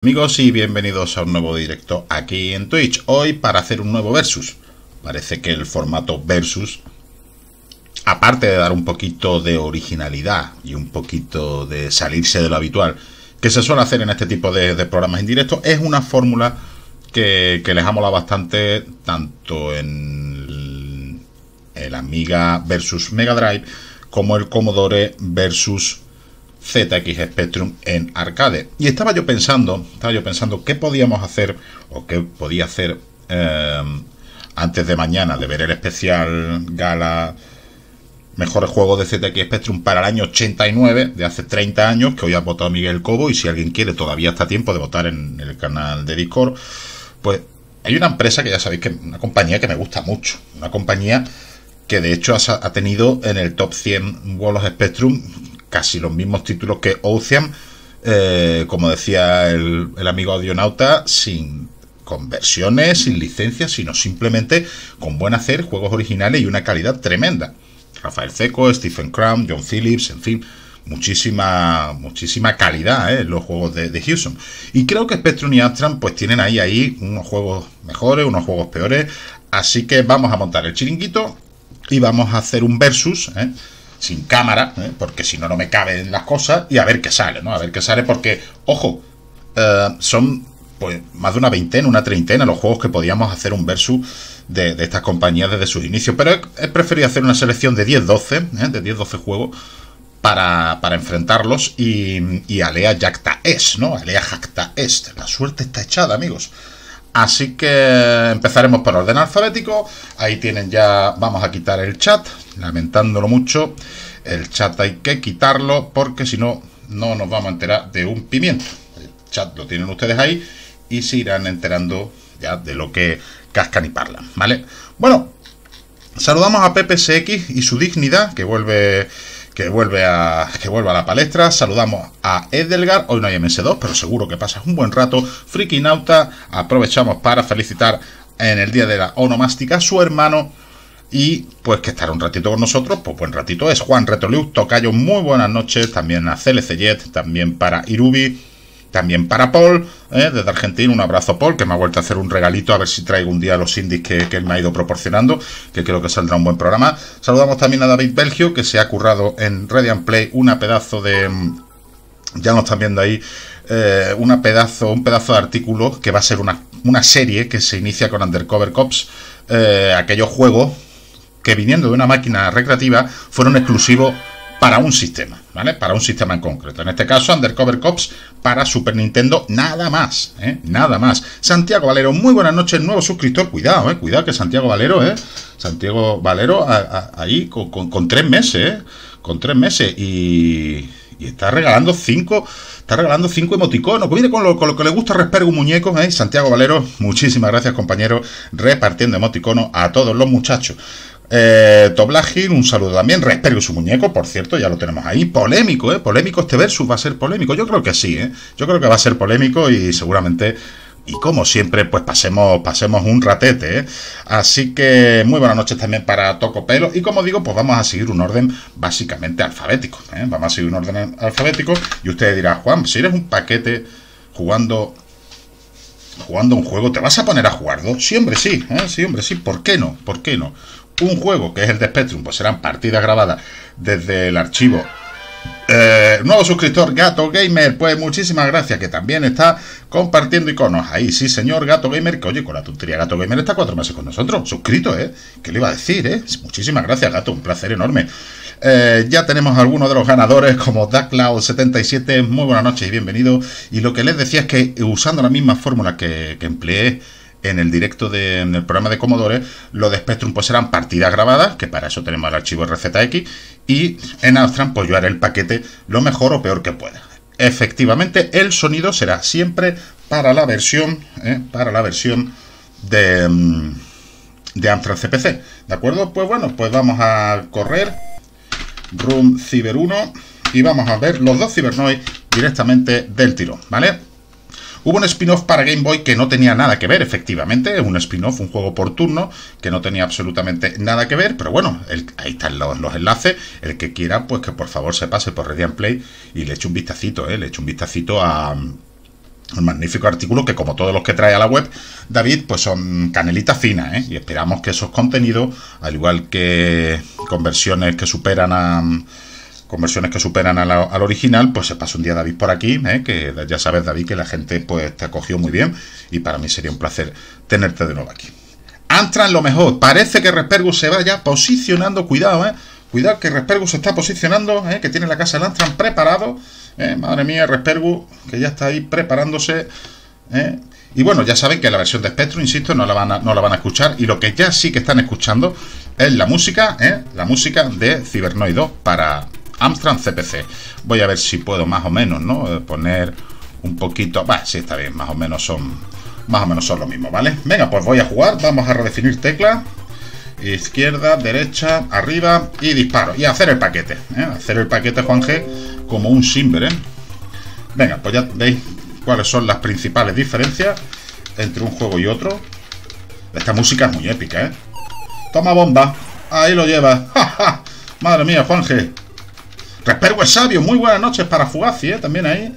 Amigos, y bienvenidos a un nuevo directo aquí en Twitch. Hoy para hacer un nuevo versus. Parece que el formato versus, aparte de dar un poquito de originalidad y un poquito de salirse de lo habitual que se suele hacer en este tipo de programas en directo, es una fórmula que les ha molado bastante tanto en el Amiga versus Mega Drive como el Commodore versus ZX Spectrum en arcade. Y estaba yo pensando qué podíamos hacer o qué podía hacer antes de mañana, de ver el especial gala mejores juegos de ZX Spectrum para el año 89, de hace 30 años, que hoy ha votado Miguel Cobo. Y si alguien quiere, todavía está a tiempo de votar en el canal de Discord. Pues hay una empresa que ya sabéis que es una compañía que me gusta mucho, una compañía que de hecho ha tenido en el top 100 World of Spectrum casi los mismos títulos que Ocean, como decía el amigo Audionauta, sin conversiones, sin licencias, sino simplemente con buen hacer, juegos originales y una calidad tremenda. Raffaele Cecco, Stephen Crown, John Phillips, en fin, muchísima calidad en los juegos de Hewson. Y creo que Spectrum y Amstrad pues tienen ahí unos juegos mejores, unos juegos peores, así que vamos a montar el chiringuito y vamos a hacer un versus, sin cámara, porque si no, no me caben las cosas, y a ver qué sale, ¿no? A ver qué sale, porque, ojo, son pues más de una veintena, una treintena los juegos que podíamos hacer un versus de estas compañías desde sus inicios, pero he preferido hacer una selección de 10-12, juegos para enfrentarlos, y alea jacta est, ¿no? Alea jacta est, la suerte está echada, amigos. Así que empezaremos por orden alfabético. Ahí tienen ya. Vamos a quitar el chat, lamentándolo mucho. El chat hay que quitarlo porque si no, no nos vamos a enterar de un pimiento. El chat lo tienen ustedes ahí y se irán enterando ya de lo que cascan y parlan, ¿vale? Bueno, saludamos a PPSX y su dignidad, que vuelve a la palestra. Saludamos a Edelgar. Hoy no hay MS2, pero seguro que pasas un buen rato. Friki Nauta, aprovechamos para felicitar en el día de la onomástica a su hermano, y pues que estará un ratito con nosotros, pues buen ratito es. Juan Retrolux, Tocayo, muy buenas noches. También a Celi, también para Irubi, también para Paul, desde Argentina. Un abrazo, Paul, que me ha vuelto a hacer un regalito. A ver si traigo un día los indies que me ha ido proporcionando, que creo que saldrá un buen programa. Saludamos también a David Belgio, que se ha currado en Radiant Play una pedazo de... ya nos están viendo ahí, un pedazo de artículo que va a ser una serie que se inicia con Undercover Cops, aquellos juegos que viniendo de una máquina recreativa fueron exclusivos para un sistema, ¿vale? Para un sistema en concreto. En este caso, Undercover Cops para Super Nintendo, nada más, nada más. Santiago Valero, muy buenas noches, nuevo suscriptor. Cuidado, cuidado que Santiago Valero, Santiago Valero ahí con 3 meses, con 3 meses, y está regalando 5 emoticonos. Mire, con lo que le gusta Respergu muñecos, Santiago Valero, muchísimas gracias, compañero, repartiendo emoticonos a todos los muchachos. Toblagin, un saludo también. Respergu su muñeco, por cierto, ya lo tenemos ahí. Polémico, polémico este versus, va a ser polémico. Yo creo que sí, yo creo que va a ser polémico y seguramente, y como siempre, pues pasemos un ratete, Así que muy buenas noches también para Tocopelo. Y como digo, pues vamos a seguir un orden básicamente alfabético, Vamos a seguir un orden alfabético. Y ustedes dirán, Juan, si eres un paquete jugando un juego, ¿te vas a poner a jugar dos? Sí, hombre, sí, sí, hombre, sí. ¿Por qué no? ¿Por qué no? Un juego que es el de Spectrum, pues serán partidas grabadas desde el archivo. Nuevo suscriptor, Gato Gamer, pues muchísimas gracias, que también está compartiendo iconos. Ahí sí, señor Gato Gamer, que oye, con la tontería Gato Gamer está 4 meses con nosotros, suscrito, ¿Qué le iba a decir, Muchísimas gracias, Gato, un placer enorme. Ya tenemos algunos de los ganadores, como DaCloud77, muy buenas noches y bienvenido. Y lo que les decía es que usando la misma fórmula que empleé en el directo en el programa de Commodore, lo de Spectrum pues serán partidas grabadas, que para eso tenemos el archivo RZX, y en Amstrad pues yo haré el paquete lo mejor o peor que pueda. Efectivamente, el sonido será siempre para la versión de Amstrad CPC, ¿de acuerdo? Pues bueno, pues vamos a correr Room Cyber 1 y vamos a ver los dos Cybernoid directamente del tirón, ¿vale? Hubo un spin-off para Game Boy que no tenía nada que ver, efectivamente, un spin-off, un juego por turno, que no tenía absolutamente nada que ver, pero bueno, ahí están los enlaces. El que quiera, pues que por favor se pase por Radiant Play y le eche un vistacito, le eche un vistacito Un magnífico artículo que, como todos los que trae a la web, David, pues son canelita fina, ¿eh? Y esperamos que esos contenidos, al igual que conversiones que superan a... al original, pues se pasa un día David por aquí, que ya sabes, David, que la gente pues te acogió muy bien y para mí sería un placer tenerte de nuevo aquí. Antran lo mejor, parece que Respergu se vaya posicionando, cuidado, cuidado que Respergu se está posicionando, que tiene la casa del Antran preparado, madre mía, Respergu, que ya está ahí preparándose, Y bueno, ya saben que la versión de Spectrum, insisto, no la van a escuchar. Y lo que ya sí que están escuchando es la música, la música de Cybernoid 2 para... Amstrad CPC. Voy a ver si puedo más o menos, ¿no? Poner un poquito... Bah, sí, está bien, más o menos son lo mismo, ¿vale? Venga, pues voy a jugar, vamos a redefinir tecla. Izquierda, derecha, arriba y disparo. Y hacer el paquete, hacer el paquete, Juan G, como un simber, Venga, pues ya veis cuáles son las principales diferencias entre un juego y otro. Esta música es muy épica, Toma bomba, ahí lo lleva. ¡Ja, ja! Madre mía, Juan G. Respergu es sabio, muy buenas noches para Fugazi, también ahí.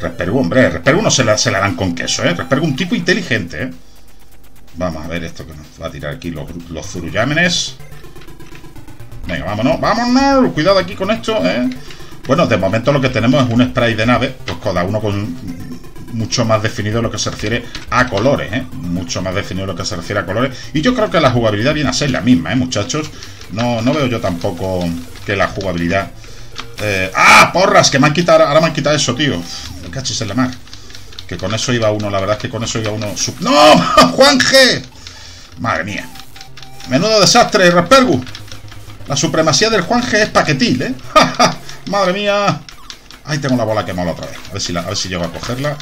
Respergu, hombre, Respergu no se la dan con queso, Respergu un tipo inteligente, Vamos a ver esto que nos va a tirar aquí los zurullámenes. Venga, vámonos, vámonos, cuidado aquí con esto, Bueno, de momento lo que tenemos es un spray de nave, pues cada uno con mucho más definido lo que se refiere a colores, mucho más definido lo que se refiere a colores. Y yo creo que la jugabilidad viene a ser la misma, muchachos. No veo yo tampoco que la jugabilidad... ¡Ah, porras! Que me han quitado, ahora me han quitado eso, tío. Me cachis en la mar. Que con eso iba uno, la verdad es que con eso iba uno... ¡No! ¡Juan G! Madre mía. Menudo desastre, Respergu. La supremacía del Juan G es paquetil, Madre mía. Ahí tengo la bola que mola otra vez. A ver si llego a cogerla.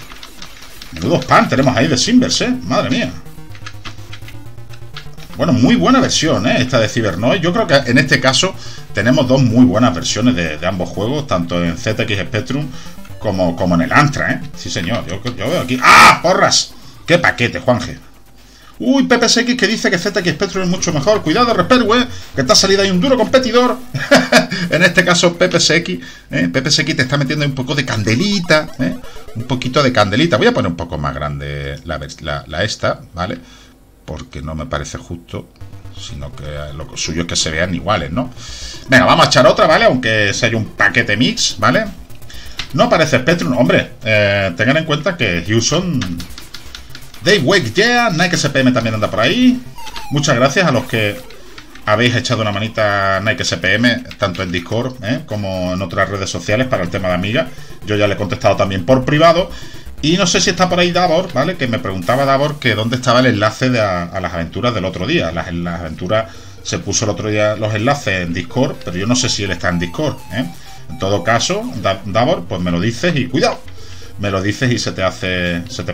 Menudo spam tenemos ahí de Simbers, Madre mía. Bueno, muy buena versión, esta de Cybernoid. Yo creo que en este caso tenemos dos muy buenas versiones de ambos juegos, tanto en ZX Spectrum como en el Amstrad, Sí, señor, yo veo aquí... ¡Ah, porras! ¡Qué paquete, Juanje! ¡Uy, PPSX que dice que ZX Spectrum es mucho mejor! ¡Cuidado, Respergu, que está salida ahí un duro competidor! En este caso, PPSX, PPSX te está metiendo ahí un poco de candelita, Un poquito de candelita. Voy a poner un poco más grande la esta, ¿vale? Porque no me parece justo, sino que lo suyo es que se vean iguales, ¿no? Venga, vamos a echar otra, ¿vale? Aunque se haya un paquete mix, ¿vale? No parece Spectrum, hombre. Tengan en cuenta que Hewson, Dave Wake, Nayke SPM también anda por ahí. Muchas gracias a los que habéis echado una manita a Nayke SPM, tanto en Discord como en otras redes sociales para el tema de Amiga. Yo ya le he contestado también por privado. Y no sé si está por ahí Davor, ¿vale? Que me preguntaba Davor que dónde estaba el enlace a las aventuras del otro día. Las aventuras se puso el otro día los enlaces en Discord, pero yo no sé si él está en Discord, En todo caso, Davor, pues me lo dices y cuidado. Me lo dices y se te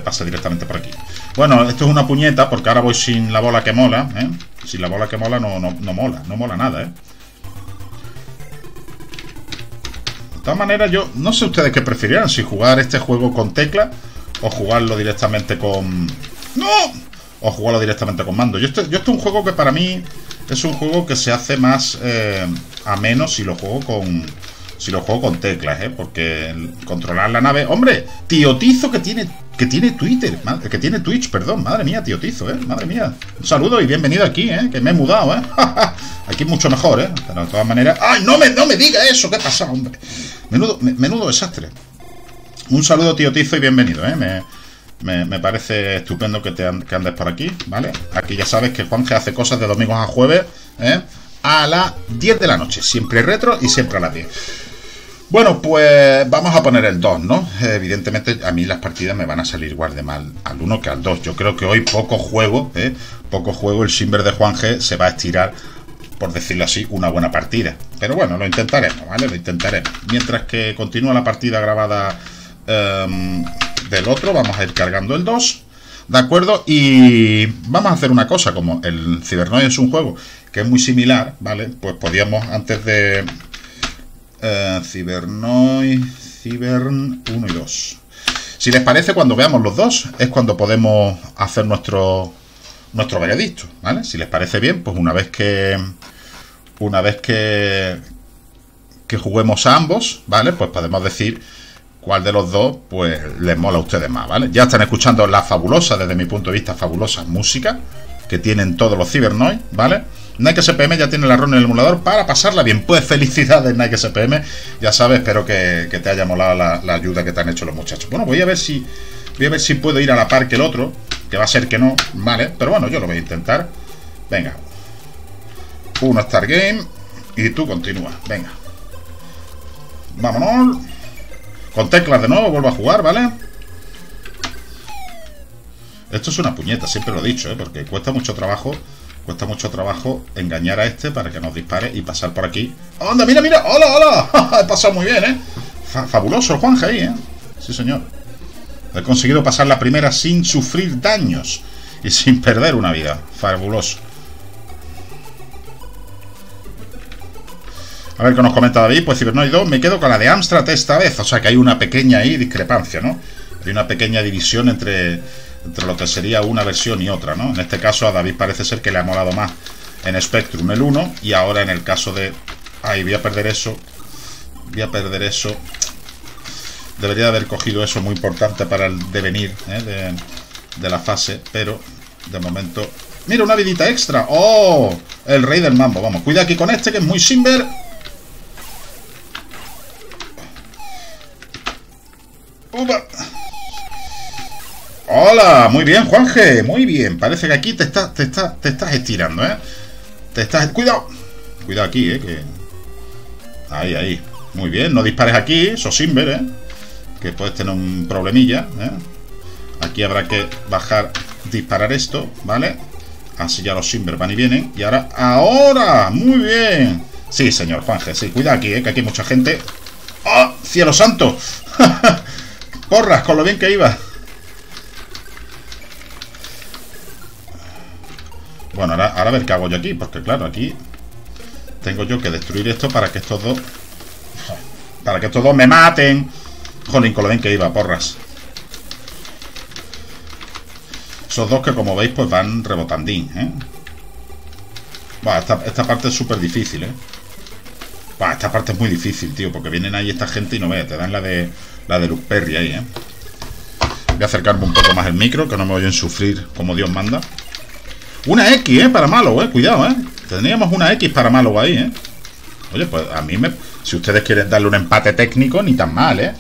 pasa directamente por aquí. Bueno, esto es una puñeta porque ahora voy sin la bola que mola, Sin la bola que mola no mola nada, De todas maneras, yo no sé ustedes qué preferirán, si jugar este juego con tecla o jugarlo directamente con... ¡No! O jugarlo directamente con mando. Yo este es un juego que para mí es un juego que se hace más ameno si lo juego con... Si lo juego con teclas, Porque controlar la nave... ¡Hombre! Tío Tizo que tiene Twitter. Que tiene Twitch, perdón. Madre mía, tío Tizo, Madre mía. Un saludo y bienvenido aquí, Que me he mudado, Aquí es mucho mejor, Pero de todas maneras... ¡Ay, no me diga eso! ¿Qué pasa, hombre? Menudo desastre. Un saludo, tío Tizo, y bienvenido, Me parece estupendo que andes por aquí, ¿vale? Aquí ya sabes que Juan G hace cosas de domingos a jueves, A las 10 de la noche. Siempre retro y siempre a las 10. Bueno, pues vamos a poner el 2, ¿no? Evidentemente a mí las partidas me van a salir igual de mal al 1 que al 2. Yo creo que hoy poco juego, el Simber de Juan G se va a estirar, por decirlo así, una buena partida. Pero bueno, lo intentaremos, ¿vale? Lo intentaremos. Mientras que continúa la partida grabada del otro, vamos a ir cargando el 2. ¿De acuerdo? Y vamos a hacer una cosa, como el Cybernoid es un juego que es muy similar, ¿vale? Pues podíamos antes de... Cybernoid, Cybern 1 y 2. Si les parece, cuando veamos los dos es cuando podemos hacer nuestro veredicto, ¿vale? Si les parece bien, pues una vez que juguemos a ambos, ¿vale? Pues podemos decir cuál de los dos pues les mola a ustedes más, ¿vale? Ya están escuchando la fabulosa, desde mi punto de vista, fabulosa música que tienen todos los Cybernoid, ¿vale? Nayke SPM ya tiene la ROM en el emulador para pasarla bien. Pues felicidades, Nayke SPM. Ya sabes, espero que te haya molado la ayuda que te han hecho los muchachos. Bueno, voy a ver si puedo ir a la par que el otro, que va a ser que no, ¿vale? Pero bueno, yo lo voy a intentar. Venga. Uno Star Game. Y tú continúas. Venga. Vámonos. Con teclas de nuevo, vuelvo a jugar, ¿vale? Esto es una puñeta, siempre lo he dicho, ¿eh? Porque cuesta mucho trabajo engañar a este para que nos dispare y pasar por aquí. ¡Onda! ¡Mira, mira! ¡Hola, hola! He pasado muy bien, ¿eh? Fabuloso el Juanja ahí, ¿eh? Sí, señor. He conseguido pasar la primera sin sufrir daños y sin perder una vida. Fabuloso. A ver qué nos comenta David. Pues Cybernoid 2, me quedo con la de Amstrad esta vez. O sea que hay una pequeña ahí discrepancia, ¿no? Hay una pequeña división entre lo que sería una versión y otra, ¿no? En este caso a David parece ser que le ha molado más en Spectrum el 1, y ahora en el caso de... Ay, voy a perder eso. Debería haber cogido eso, muy importante para el devenir, ¿eh? de la fase, pero de momento... ¡Mira, una vidita extra! ¡Oh! El rey del mambo, vamos. Cuida aquí con este, que es muy simber. ¡Upa! ¡Hola! Muy bien, Juanje, muy bien. Parece que aquí te estás estirando, ¿eh? ¡Cuidado! Cuidado aquí, ¿eh? Que... Ahí, ahí. Muy bien, no dispares aquí, eso sin ver, ¿eh? Que puedes tener un problemilla, ¿eh? Aquí habrá que bajar, disparar esto, ¿vale? Así ya los Simber van y vienen. Y ahora, ¡ahora! ¡Muy bien! Sí, señor Juanje, sí. Cuidado aquí, ¿eh? Que aquí hay mucha gente. ¡Oh! ¡Cielo santo! ¡Porras, con lo bien que iba! Bueno, ahora a ver qué hago yo aquí, porque claro, aquí tengo yo que destruir esto para que estos dos me maten. Jolín, con lo bien que iba, porras. Esos dos que, como veis, pues van rebotandín, ¿eh? Buah, esta parte es súper difícil, ¿eh? Buah, esta parte es muy difícil, tío, porque vienen ahí esta gente y no veas, te dan la de Luke Perry ahí, ¿eh? Voy a acercarme un poco más el micro, que no me oyen sufrir como Dios manda. Una X, para malo, cuidado, Teníamos una X para malo ahí, Oye, pues a mí si ustedes quieren darle un empate técnico, ni tan mal,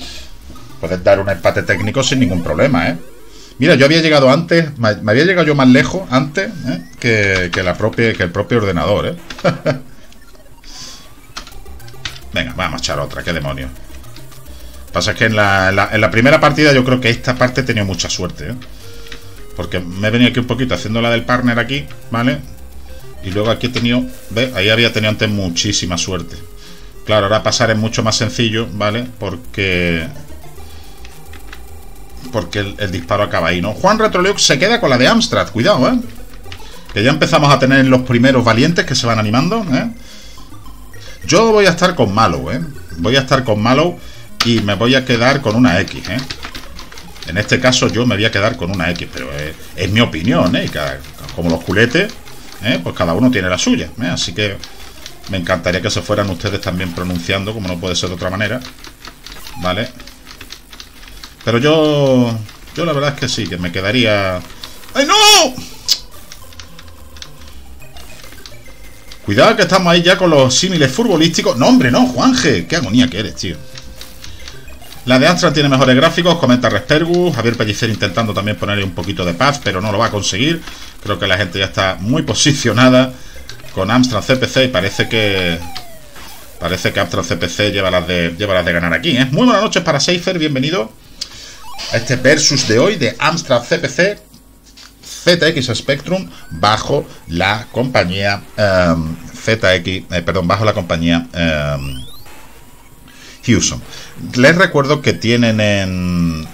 Puedes dar un empate técnico sin ningún problema, Mira, yo había llegado antes, me había llegado yo más lejos antes, que el propio ordenador, Venga, vamos a echar otra, qué demonios. Pasa que en la primera partida yo creo que esta parte he tenido mucha suerte, Porque me he venido aquí un poquito haciendo la del partner aquí, ¿vale? Y luego aquí he tenido... ¿Ves? Ahí había tenido antes muchísima suerte. Claro, ahora pasar es mucho más sencillo, ¿vale? Porque el disparo acaba ahí, ¿no? Juan Retrolux se queda con la de Amstrad. Cuidado, ¿eh? Que ya empezamos a tener los primeros valientes que se van animando, ¿eh? Yo voy a estar con Mallow, ¿eh? Voy a estar con Mallow y me voy a quedar con una X, ¿eh? En este caso yo me voy a quedar con una X, pero es mi opinión, ¿eh? Y como los culetes, pues cada uno tiene la suya, ¿eh? Así que me encantaría que se fueran ustedes también pronunciando, como no puede ser de otra manera, ¿vale? Pero yo la verdad es que sí, que me quedaría... ¡Ay, no! Cuidado, que estamos ahí ya con los símiles futbolísticos. No, hombre, no, Juanje, qué agonía que eres, tío. La de Astra tiene mejores gráficos, comenta Respergu. Javier Pellicer intentando también ponerle un poquito de paz, pero no lo va a conseguir. Creo que la gente ya está muy posicionada con Amstrad CPC y parece que Amstrad CPC lleva las de ganar aquí, ¿eh? Muy buenas noches para Seifer, bienvenido a este versus de hoy de Amstrad CPC ZX Spectrum bajo la compañía Hewson. Les recuerdo que tienen en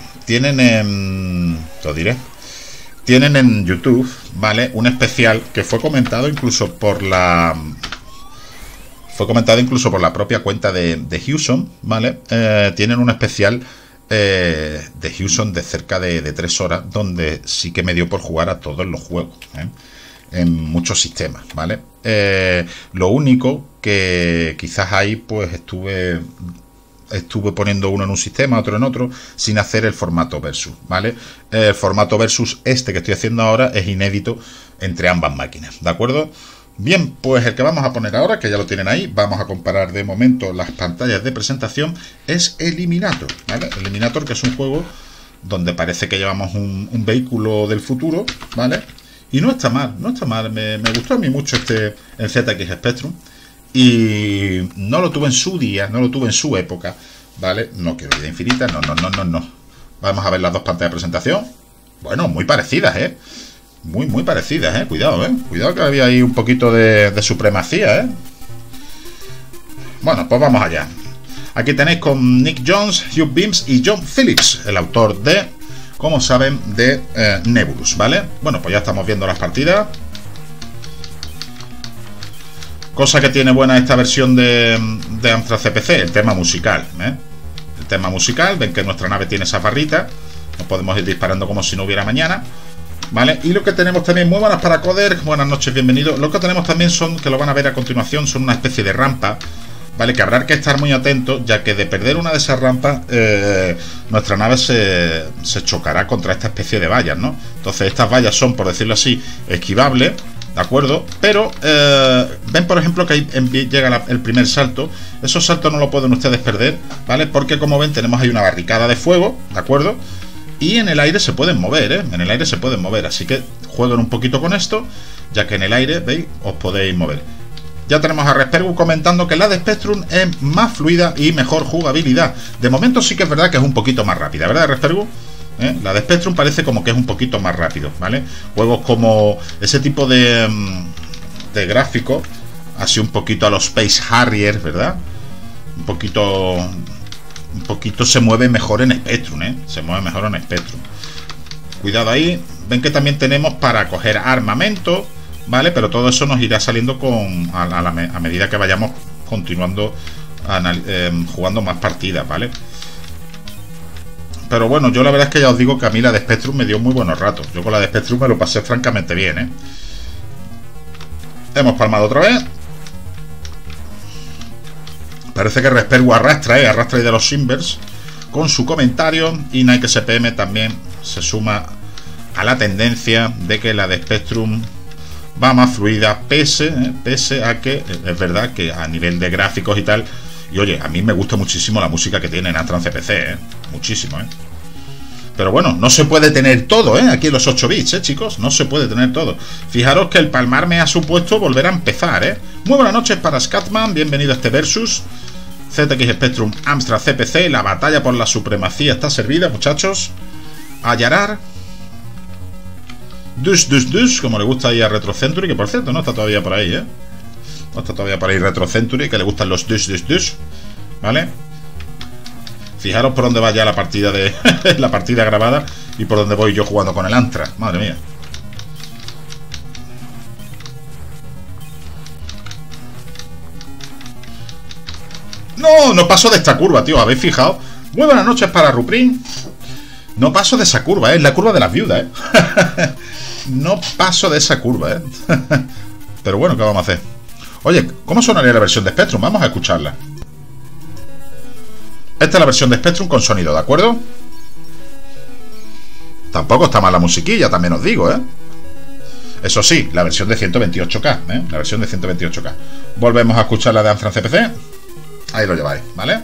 YouTube, ¿vale? Un especial que fue comentado incluso por la propia cuenta de Hewson, ¿vale? Tienen un especial de Hewson de cerca de 3 horas, donde sí que me dio por jugar a todos los juegos, ¿eh? En muchos sistemas, ¿vale? Lo único que quizás ahí pues estuve estuve poniendo uno en un sistema, otro en otro, sin hacer el formato versus, ¿vale? El formato versus este que estoy haciendo ahora es inédito entre ambas máquinas, ¿de acuerdo? Bien, pues el que vamos a poner ahora, que ya lo tienen ahí, vamos a comparar de momento las pantallas de presentación, es Eliminator, ¿vale? Eliminator, que es un juego donde parece que llevamos un vehículo del futuro, ¿vale? Y no está mal, no está mal, me gustó a mí mucho este en ZX Spectrum. Y no lo tuve en su día, no lo tuve en su época, ¿vale? No quiero vida infinita, no. Vamos a ver las dos pantallas de presentación. Bueno, muy parecidas, ¿eh? Muy parecidas, ¿eh? Cuidado, ¿eh? Cuidado, que había ahí un poquito de supremacía, ¿eh? Bueno, pues vamos allá. Aquí tenéis con Nick Jones, Hugh Beams y John Phillips, el autor de, como saben, de Nebulous, ¿vale? Bueno, pues ya estamos viendo las partidas. Cosa que tiene buena esta versión de Amstrad CPC, el tema musical, ¿eh? El tema musical, ven que nuestra nave tiene esas barritas, nos podemos ir disparando como si no hubiera mañana, ¿vale? Y lo que tenemos también, muy buenas para Coder, buenas noches, bienvenido. Lo que tenemos también son, que lo van a ver a continuación, son una especie de rampa, ¿vale? Que habrá que estar muy atentos, ya que de perder una de esas rampas, nuestra nave se chocará contra esta especie de vallas, ¿no? Entonces estas vallas son, por decirlo así, esquivables, ¿de acuerdo? Pero ven, por ejemplo, que ahí llega el primer salto. Esos saltos no lo pueden ustedes perder, ¿vale? Porque como ven, tenemos ahí una barricada de fuego, ¿de acuerdo? Y en el aire se pueden mover, ¿eh? En el aire se pueden mover, así que jueguen un poquito con esto, ya que en el aire, ¿veis? Os podéis mover. Ya tenemos a Respergu comentando que la de Spectrum es más fluida y mejor jugabilidad. De momento sí que es verdad que es un poquito más rápida, ¿verdad, Respergu? ¿Eh? La de Spectrum parece como que es un poquito más rápido, ¿vale? Juegos como ese tipo de gráfico, así un poquito a los Space Harrier, ¿verdad? Un poquito se mueve mejor en Spectrum, ¿eh? Se mueve mejor en Spectrum. Cuidado ahí, ven que también tenemos para coger armamento, ¿vale? Pero todo eso nos irá saliendo a medida que vayamos continuando jugando más partidas, ¿vale? Pero bueno, yo la verdad es que ya os digo que a mí la de Spectrum me dio muy buenos ratos. Yo con la de Spectrum me lo pasé francamente bien, ¿eh? Hemos palmado otra vez. Parece que Respergu arrastra de los Simbers con su comentario. Y Nayke SPM también se suma a la tendencia de que la de Spectrum va más fluida, pese a que es verdad que a nivel de gráficos y tal. Y oye, a mí me gusta muchísimo la música que tiene en Amstrad CPC, ¿eh? Muchísimo, ¿eh? Pero bueno, no se puede tener todo, ¿eh? Aquí en los 8 bits, ¿eh, chicos? No se puede tener todo. Fijaros que el palmar me ha supuesto volver a empezar, ¿eh? Muy buenas noches para Scatman, bienvenido a este Versus. ZX Spectrum Amstrad CPC, la batalla por la supremacía está servida, muchachos. Ayarar. Dus, como le gusta ahí a RetroCentury, que por cierto no está todavía por ahí, ¿eh? No está todavía por ahí RetroCentury, que le gustan los dus, ¿vale? Fijaros por dónde va ya la partida de la partida grabada y por dónde voy yo jugando con el Amstrad, madre mía. No, no paso de esta curva, tío, ¿habéis fijado? Muy buenas noches para Ruprin. No paso de esa curva, ¿eh? Es la curva de las viudas, ¿eh? No paso de esa curva, ¿eh? Pero bueno, ¿qué vamos a hacer? Oye, ¿cómo sonaría la versión de Spectrum? Vamos a escucharla. Esta es la versión de Spectrum con sonido, ¿de acuerdo? Tampoco está mal la musiquilla, también os digo, ¿eh? Eso sí, la versión de 128K, ¿eh? La versión de 128K. Volvemos a escuchar la de Amstrad CPC. Ahí lo lleváis, ¿vale?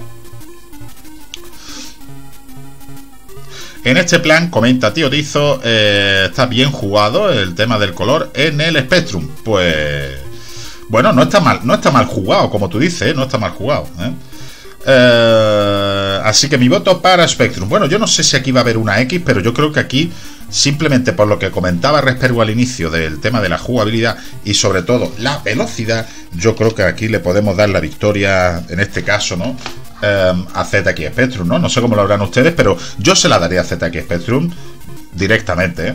En este plan, comenta tío Tizo, está bien jugado el tema del color en el Spectrum. Pues... bueno, no está mal jugado, como tú dices, ¿eh? No está mal jugado, ¿eh? Así que mi voto para Spectrum. Bueno, yo no sé si aquí va a haber una X, pero yo creo que aquí, simplemente por lo que comentaba Respergu al inicio del tema de la jugabilidad y sobre todo la velocidad, yo creo que aquí le podemos dar la victoria, en este caso, ¿no? A ZX Spectrum, ¿no? No sé cómo lo harán ustedes, pero yo se la daría a ZX Spectrum directamente, ¿eh?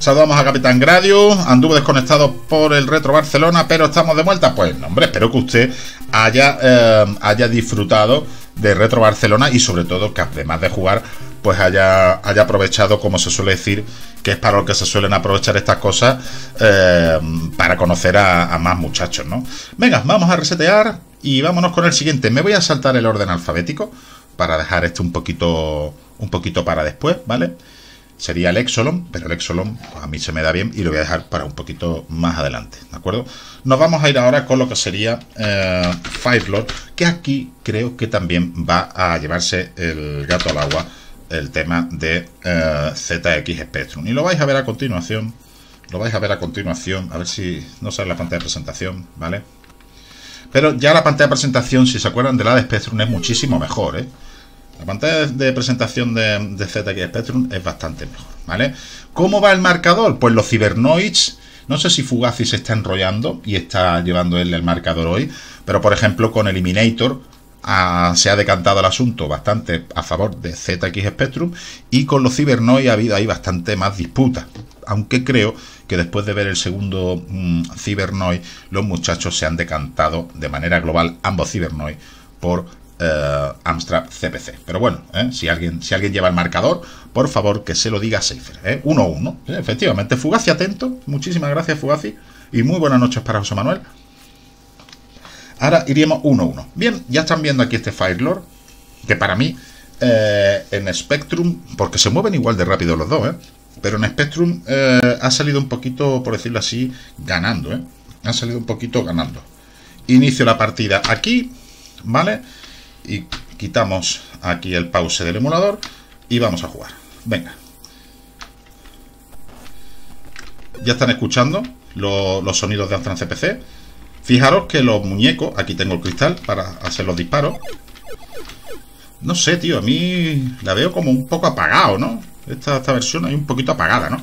Saludamos a Capitán Gradius. Anduvo desconectado por el Retro Barcelona, pero estamos de vuelta. Pues no, hombre, espero que usted haya disfrutado de Retro Barcelona y sobre todo que además de jugar pues haya aprovechado, como se suele decir, que es para lo que se suelen aprovechar estas cosas, para conocer a más muchachos, ¿no? Venga, vamos a resetear y vámonos con el siguiente. Me voy a saltar el orden alfabético para dejar este un poquito para después, ¿vale? Sería el Exolon, pero el Exolon pues a mí se me da bien y lo voy a dejar para un poquito más adelante, ¿de acuerdo? Nos vamos a ir ahora con lo que sería Firelord, que aquí creo que también va a llevarse el gato al agua el tema de ZX Spectrum. Y lo vais a ver a continuación, a ver si no sale la pantalla de presentación, ¿vale? Pero ya la pantalla de presentación, si se acuerdan de la de Spectrum, es muchísimo mejor, ¿eh? La pantalla de presentación de ZX Spectrum es bastante mejor, ¿vale? ¿Cómo va el marcador? Pues los Cybernoids, no sé si Fugazi se está enrollando y está llevando él el marcador hoy, pero por ejemplo con Eliminator se ha decantado el asunto bastante a favor de ZX Spectrum, y con los Cybernoids ha habido ahí bastante más disputa, aunque creo que después de ver el segundo Cybernoid, los muchachos se han decantado de manera global, ambos Cybernoid, por Amstrad CPC. Pero bueno, si alguien lleva el marcador, por favor que se lo diga a Seifer, 1-1, efectivamente. Fugazi atento, muchísimas gracias Fugazi, y muy buenas noches para José Manuel. Ahora iríamos 1-1. Bien, ya están viendo aquí este Firelord, que para mí en Spectrum, porque se mueven igual de rápido los dos, pero en Spectrum ha salido un poquito, por decirlo así, ganando, ha salido un poquito ganando. Inicio la partida aquí, ¿vale? Y quitamos aquí el pause del emulador y vamos a jugar. Venga. Ya están escuchando los sonidos de Amstrad CPC. Fijaros que los muñecos... Aquí tengo el cristal para hacer los disparos. No sé, tío. A mí la veo como un poco apagado, ¿no? Esta versión hay un poquito apagada, ¿no?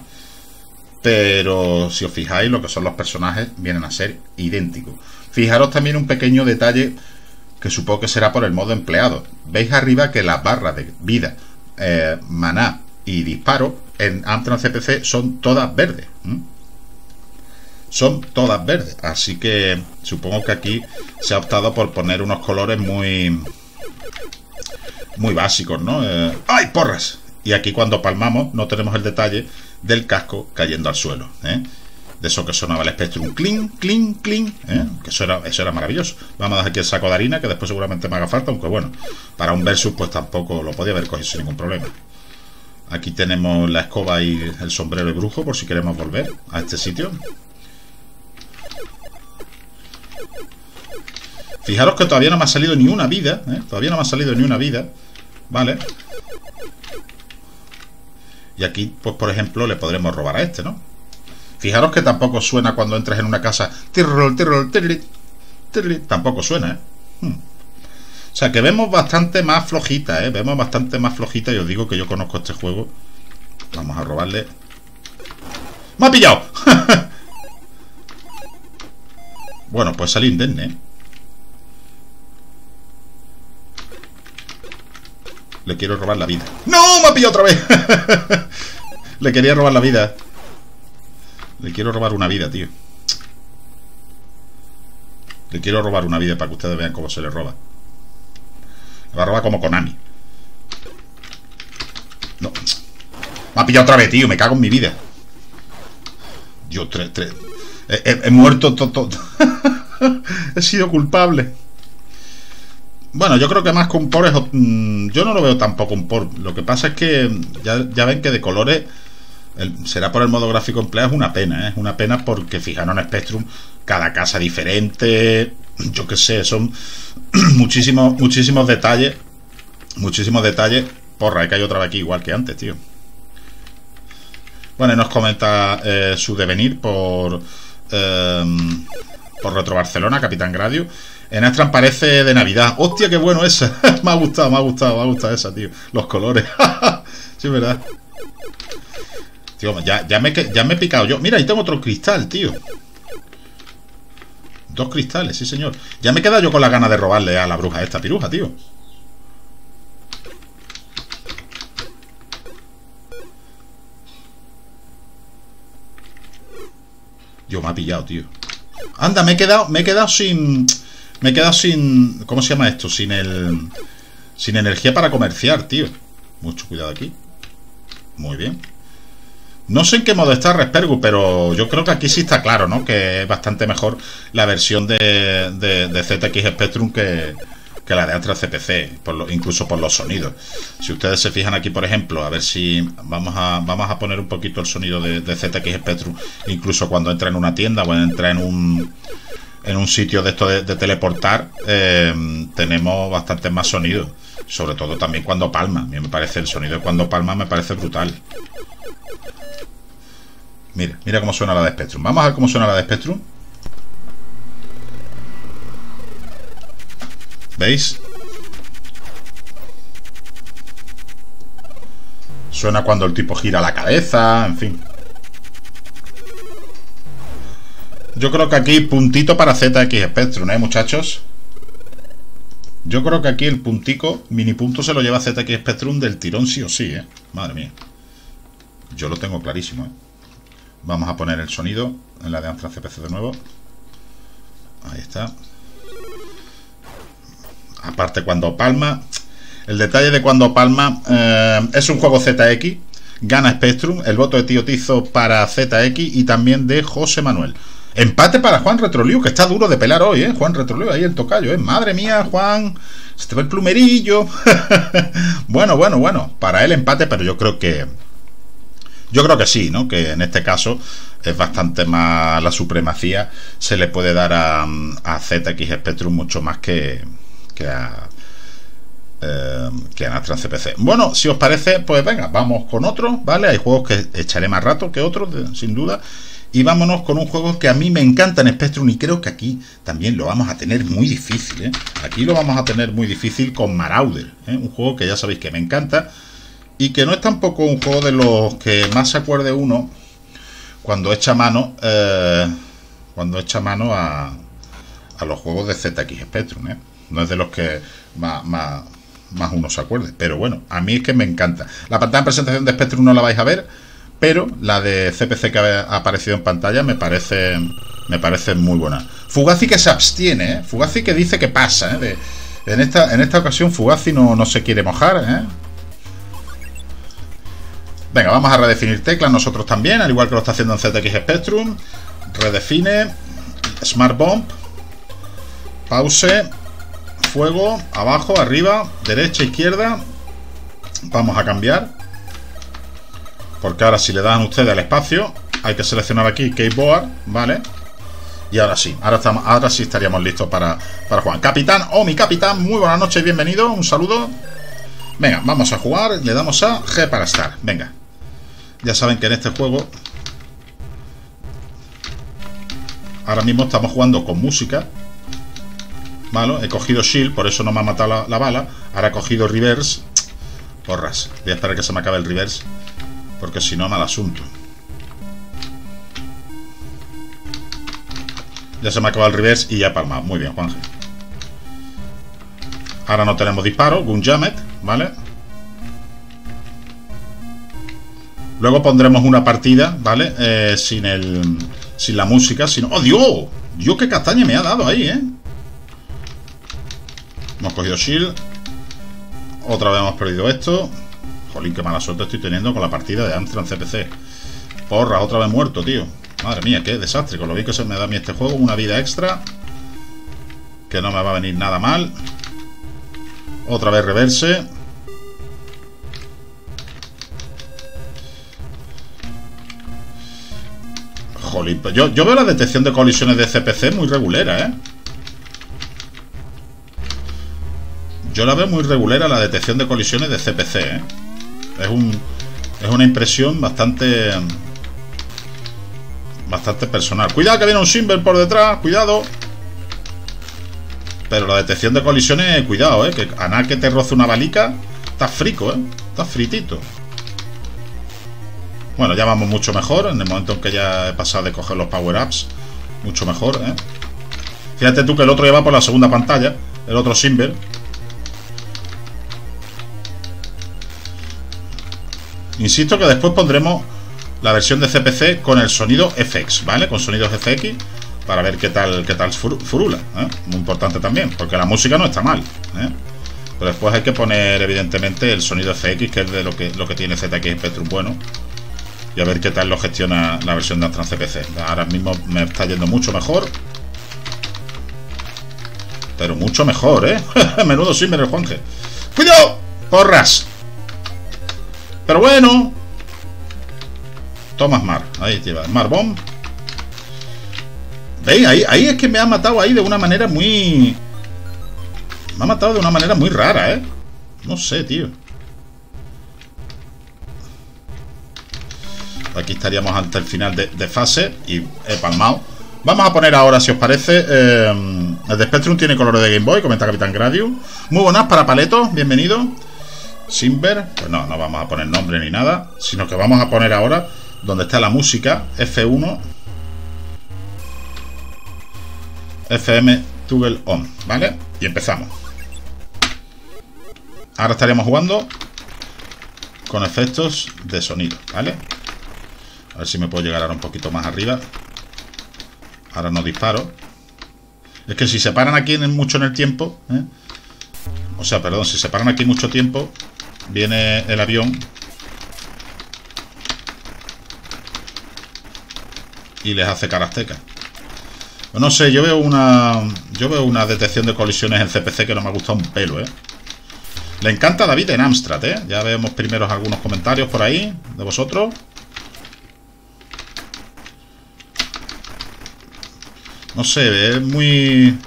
Pero si os fijáis, lo que son los personajes vienen a ser idénticos. Fijaros también un pequeño detalle, que supongo que será por el modo empleado. Veis arriba que las barras de vida, maná y disparo en Amstrad CPC son todas verdes. Son todas verdes. Así que supongo que aquí se ha optado por poner unos colores muy básicos, ¿no? ¡Ay, porras! Y aquí cuando palmamos no tenemos el detalle del casco cayendo al suelo, de eso que sonaba el Spectrum, clink, clink, clink, que eso era maravilloso. Vamos a dejar aquí el saco de harina, que después seguramente me haga falta, aunque bueno, para un versus pues tampoco lo podía haber cogido sin ningún problema. Aquí tenemos la escoba y el sombrero de brujo, por si queremos volver a este sitio. Fijaros que todavía no me ha salido ni una vida, ¿vale? Y aquí, pues por ejemplo, le podremos robar a este, ¿no? Fijaros que tampoco suena cuando entras en una casa. Tirrol, tirrol, tirrol, tirrol. Tampoco suena, O sea, que vemos bastante más flojita, Vemos bastante más flojita, y os digo que yo conozco este juego. Vamos a robarle. ¡Me ha pillado! Bueno, pues salí indemne, Le quiero robar la vida. ¡No! ¡Me ha pillado otra vez! Le quería robar la vida. Le quiero robar una vida, tío. Le quiero robar una vida para que ustedes vean cómo se le roba. Le va a robar como Konami. No. Me ha pillado otra vez, tío. Me cago en mi vida. Yo tres. He muerto todo. He sido culpable. Bueno, yo creo que más con por... Yo no lo veo tampoco un por. Lo que pasa es que ya ven que de colores... será por el modo gráfico empleado, es una pena, es una pena porque fijaros en Spectrum cada casa diferente, yo qué sé, son muchísimos detalles, porra, que hay otra vez aquí igual que antes, tío. Bueno, y nos comenta su devenir por Retro Barcelona, Capitán Gradius. En Amstrad parece de Navidad. Hostia, qué bueno esa. me ha gustado esa, tío, los colores. Sí, es verdad. Tío, ya me he picado yo. Mira, ahí tengo otro cristal, tío. Dos cristales, sí señor. Ya me he quedado yo con la gana de robarle a la bruja esta piruja, tío. Dios, me ha pillado, tío. Anda, me he quedado sin... ¿Cómo se llama esto? Sin energía para comerciar, tío. Mucho cuidado aquí. Muy bien. No sé en qué modo está Respergu, pero yo creo que aquí sí está claro, ¿no? Que es bastante mejor la versión de ZX Spectrum que la de Astra CPC, incluso por los sonidos. Si ustedes se fijan aquí, por ejemplo, a ver si vamos a poner un poquito el sonido de ZX Spectrum, incluso cuando entra en una tienda o entra en un sitio de esto de teleportar, tenemos bastante más sonido. Sobre todo también cuando palma. A mí me parece el sonido de cuando palma me parece brutal. Mira, mira cómo suena la de Spectrum. Vamos a ver cómo suena la de Spectrum. ¿Veis? Suena cuando el tipo gira la cabeza, en fin. Yo creo que aquí puntito para ZX Spectrum, ¿eh, muchachos? Yo creo que aquí el puntico, mini punto, se lo lleva ZX Spectrum del tirón sí o sí, ¿eh? Madre mía. Yo lo tengo clarísimo, ¿eh? Vamos a poner el sonido en la de Astra CPC de nuevo. Ahí está. Aparte cuando palma. El detalle de cuando palma, es un juego ZX. Gana Spectrum. El voto de tío Tizo para ZX y también de José Manuel. Empate para Juan Retrolux, que está duro de pelar hoy, ¿eh? Juan Retrolux, ahí el tocayo, ¿eh? Madre mía, Juan, se te ve el plumerillo. Bueno, para él empate, pero yo creo que sí, ¿no? Que en este caso es bastante más la supremacía, se le puede dar a ZX Spectrum mucho más que en Astra CPC. Bueno, si os parece, pues venga, vamos con otro, ¿vale? Hay juegos que echaré más rato que otros, sin duda. Y vámonos con un juego que a mí me encanta en Spectrum y creo que aquí también lo vamos a tener muy difícil, ¿eh? Aquí lo vamos a tener muy difícil con Marauder, ¿eh? Un juego que ya sabéis que me encanta y que no es tampoco un juego de los que más se acuerde uno cuando echa mano a los juegos de ZX Spectrum, ¿eh? No es de los que más uno se acuerde, pero bueno, a mí es que me encanta. La pantalla de presentación de Spectrum no la vais a ver, pero la de CPC que ha aparecido en pantalla me parece muy buena. Fugazi que se abstiene, ¿eh? Fugazi que dice que pasa, ¿eh? En esta ocasión Fugazi no se quiere mojar, ¿eh? Venga, vamos a redefinir teclas nosotros también, al igual que lo está haciendo en ZX Spectrum. Redefine, Smart Bomb, pause, fuego, abajo, arriba, derecha, izquierda. Vamos a cambiar, porque ahora si le dan ustedes al espacio, hay que seleccionar aquí Keyboard, ¿vale? Y ahora sí, ahora sí estaríamos listos para jugar. Capitán, oh mi capitán, muy buenas noches, bienvenido, un saludo. Venga, vamos a jugar, le damos a G para estar, venga. Ya saben que en este juego, ahora mismo estamos jugando con música. Malo, he cogido Shield, por eso no me ha matado la bala. Ahora he cogido Reverse. Porras, voy a esperar que se me acabe el Reverse, porque si no, mal asunto. Ya se me ha acabado el reverse y ya palma. Muy bien, Juanje. Ahora no tenemos disparo. Gunjamet, ¿vale? Luego pondremos una partida, ¿vale? Sin la música, sino... ¡Oh, Dios! ¡Dios, qué castaña me ha dado ahí, eh! Hemos cogido shield. Otra vez hemos perdido esto. Jolín, qué mala suerte estoy teniendo con la partida de Amstrad CPC. Porra, otra vez muerto, tío. Madre mía, qué desastre. Con lo bien que se me da a mí este juego. Una vida extra, que no me va a venir nada mal. Otra vez reverse. Jolín, yo veo la detección de colisiones de CPC muy regulera, ¿eh? Yo la veo muy regulera la detección de colisiones de CPC, ¿eh? Es una impresión bastante personal. Cuidado que viene un Simber por detrás, cuidado. Pero la detección de colisiones, cuidado, que a nada que te roce una balica, estás frico, estás fritito. Bueno, ya vamos mucho mejor, en el momento en que ya he pasado de coger los power-ups, mucho mejor, Fíjate tú que el otro ya va por la segunda pantalla, el otro Simber. Insisto que después pondremos la versión de CPC con el sonido FX, ¿vale? Con sonidos FX, para ver qué tal furula, ¿eh? Muy importante también, porque la música no está mal, ¿eh? Pero después hay que poner, evidentemente, el sonido FX, que es de lo que tiene ZX Spectrum bueno. Y a ver qué tal lo gestiona la versión de Amstrad CPC. Ahora mismo me está yendo mucho mejor. Pero mucho mejor, ¿eh? Menudo simmer el Juanje. ¡Cuidado! ¡Porras! Pero bueno. Tomas Mar. Ahí lleva. Mar Bomb. ¿Veis? Ahí es que me ha matado ahí de una manera muy... Me ha matado de una manera muy rara, ¿eh? No sé, tío. Aquí estaríamos ante el final de fase. Y he palmado. Vamos a poner ahora, si os parece, el de Spectrum tiene colores de Game Boy, comenta Capitán Gradius. Muy buenas para Paleto, bienvenido. Simber, pues no vamos a poner nombre ni nada, sino que vamos a poner ahora donde está la música, F1 FM Toggle On, ¿vale? Y empezamos. Ahora estaríamos jugando con efectos de sonido, ¿vale? A ver si me puedo llegar ahora un poquito más arriba. Ahora no disparo. Es que si se paran aquí mucho en el tiempo, ¿eh? O sea, perdón, si se paran aquí mucho tiempo, viene el avión y les hace carasteca. No sé, yo veo una detección de colisiones en CPC que no me ha gustado un pelo, ¿eh? Le encanta a David en Amstrad, ¿eh? Ya vemos primeros algunos comentarios por ahí de vosotros. No sé, es muy...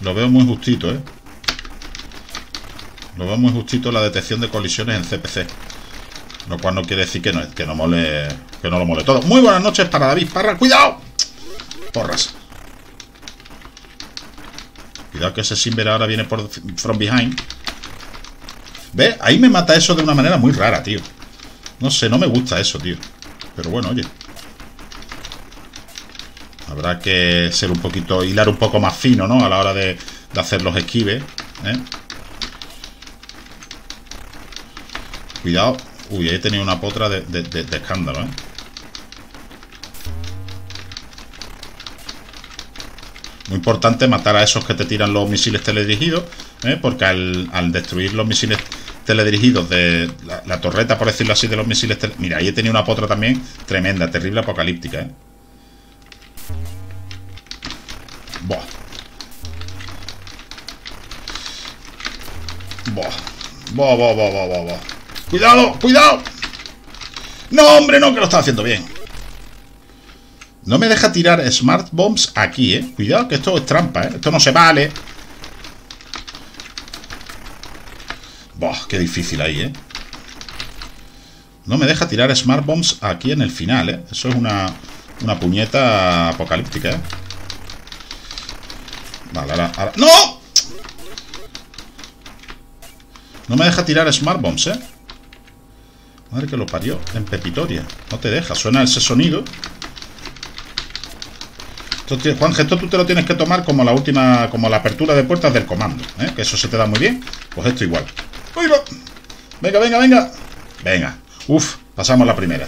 Lo veo muy justito, ¿eh? Lo veo muy justito la detección de colisiones en CPC. Lo cual no quiere decir que no lo mole todo. Muy buenas noches para David Parra. ¡Cuidado! Porras. Cuidado que ese Simber ahora viene por from behind. ¿Ves? Ahí me mata eso de una manera muy rara, tío. No sé, no me gusta eso, tío. Pero bueno, oye. Habrá que ser un poquito, hilar un poco más fino, ¿no? A la hora de hacer los esquives, ¿eh? Cuidado. Uy, ahí tenía una potra de escándalo, ¿eh? Muy importante matar a esos que te tiran los misiles teledirigidos, ¿eh? Porque al destruir los misiles teledirigidos de la torreta, por decirlo así, de los misiles... Mira, ahí he tenido una potra también tremenda, terrible, apocalíptica, ¿eh? Buah. Buah. Buah, buah, buah, buah, buah, buah. ¡Cuidado! ¡Cuidado! ¡No, hombre, no! Que lo está haciendo bien. No me deja tirar Smart Bombs aquí, ¿eh? Cuidado, que esto es trampa, ¿eh? Esto no se vale. Buah, qué difícil ahí, ¿eh? No me deja tirar Smart Bombs aquí en el final, ¿eh? Eso es una puñeta apocalíptica, ¿eh? Vale, ahora... ¡No! No me deja tirar Smart Bombs, ¿eh? Madre que lo parió, en pepitoria. No te deja, suena ese sonido. Entonces, Juan, esto tú te lo tienes que tomar como la última... Como la apertura de puertas del comando, ¿eh? Que eso se te da muy bien. Pues esto igual. ¡Uy, no! ¡Venga, venga, venga! Venga. Uf, pasamos la primera.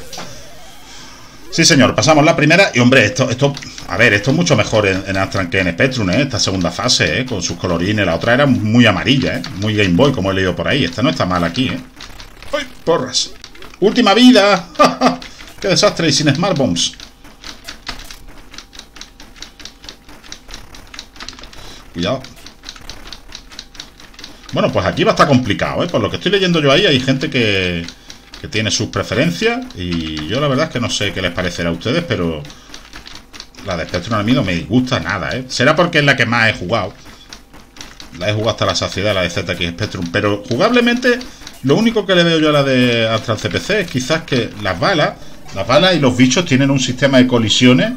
Sí, señor, pasamos la primera. Y, hombre, esto... A ver, esto es mucho mejor en Amstrad que en Spectrum, ¿eh? Esta segunda fase, ¿eh? Con sus colorines. La otra era muy amarilla, ¿eh? Muy Game Boy, como he leído por ahí. Esta no está mal aquí, ¿eh? ¡Ay, porras! ¡Última vida! ¡Ja, ja! ¡Qué desastre! Y sin Smart Bombs. Cuidado. Bueno, pues aquí va a estar complicado, ¿eh? Por lo que estoy leyendo yo ahí, hay gente que tiene sus preferencias. Y yo la verdad es que no sé qué les parecerá a ustedes, pero... La de Spectrum a mí no me disgusta nada, ¿eh? Será porque es la que más he jugado. La he jugado hasta la saciedad, la de ZX Spectrum. Pero jugablemente, lo único que le veo yo a la de Amstrad CPC es quizás que las balas y los bichos tienen un sistema de colisiones.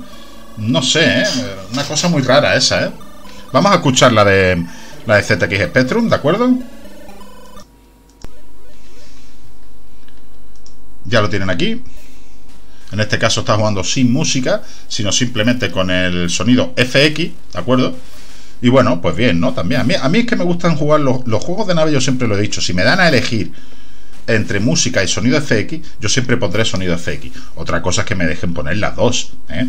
No sé, ¿eh? Una cosa muy rara esa, ¿eh? Vamos a escuchar la de ZX Spectrum, ¿de acuerdo? Ya lo tienen aquí. En este caso está jugando sin música, sino simplemente con el sonido FX, ¿de acuerdo? Y bueno, pues bien, ¿no? También a mí es que me gustan jugar los juegos de nave, yo siempre lo he dicho. Si me dan a elegir entre música y sonido FX, yo siempre pondré sonido FX. Otra cosa es que me dejen poner las dos, ¿eh?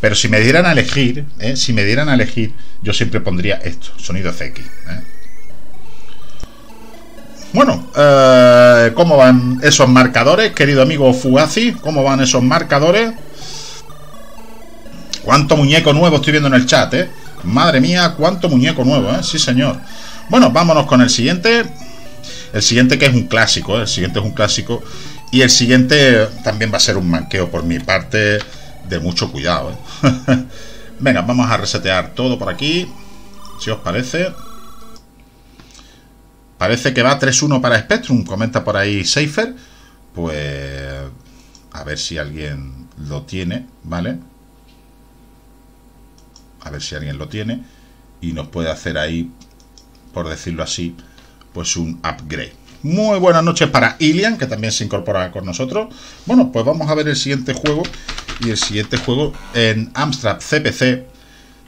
Pero si me dieran a elegir, yo siempre pondría esto, sonido FX, ¿eh? Bueno, ¿cómo van esos marcadores, querido amigo Fugazi? ¿Cómo van esos marcadores? ¿Cuánto muñeco nuevo estoy viendo en el chat, eh? Madre mía, cuánto muñeco nuevo, eh. Sí, señor. Bueno, vámonos con el siguiente. El siguiente que es un clásico, ¿eh? El siguiente es un clásico. Y el siguiente también va a ser un manqueo por mi parte, de mucho cuidado, ¿eh? Venga, vamos a resetear todo por aquí, si os parece. Parece que va 3-1 para Spectrum, comenta por ahí Seifer. Pues a ver si alguien lo tiene, ¿vale? A ver si alguien lo tiene y nos puede hacer ahí, por decirlo así, pues un upgrade. Muy buenas noches para Ilian, que también se incorpora con nosotros. Bueno, pues vamos a ver el siguiente juego. Y el siguiente juego en Amstrad CPC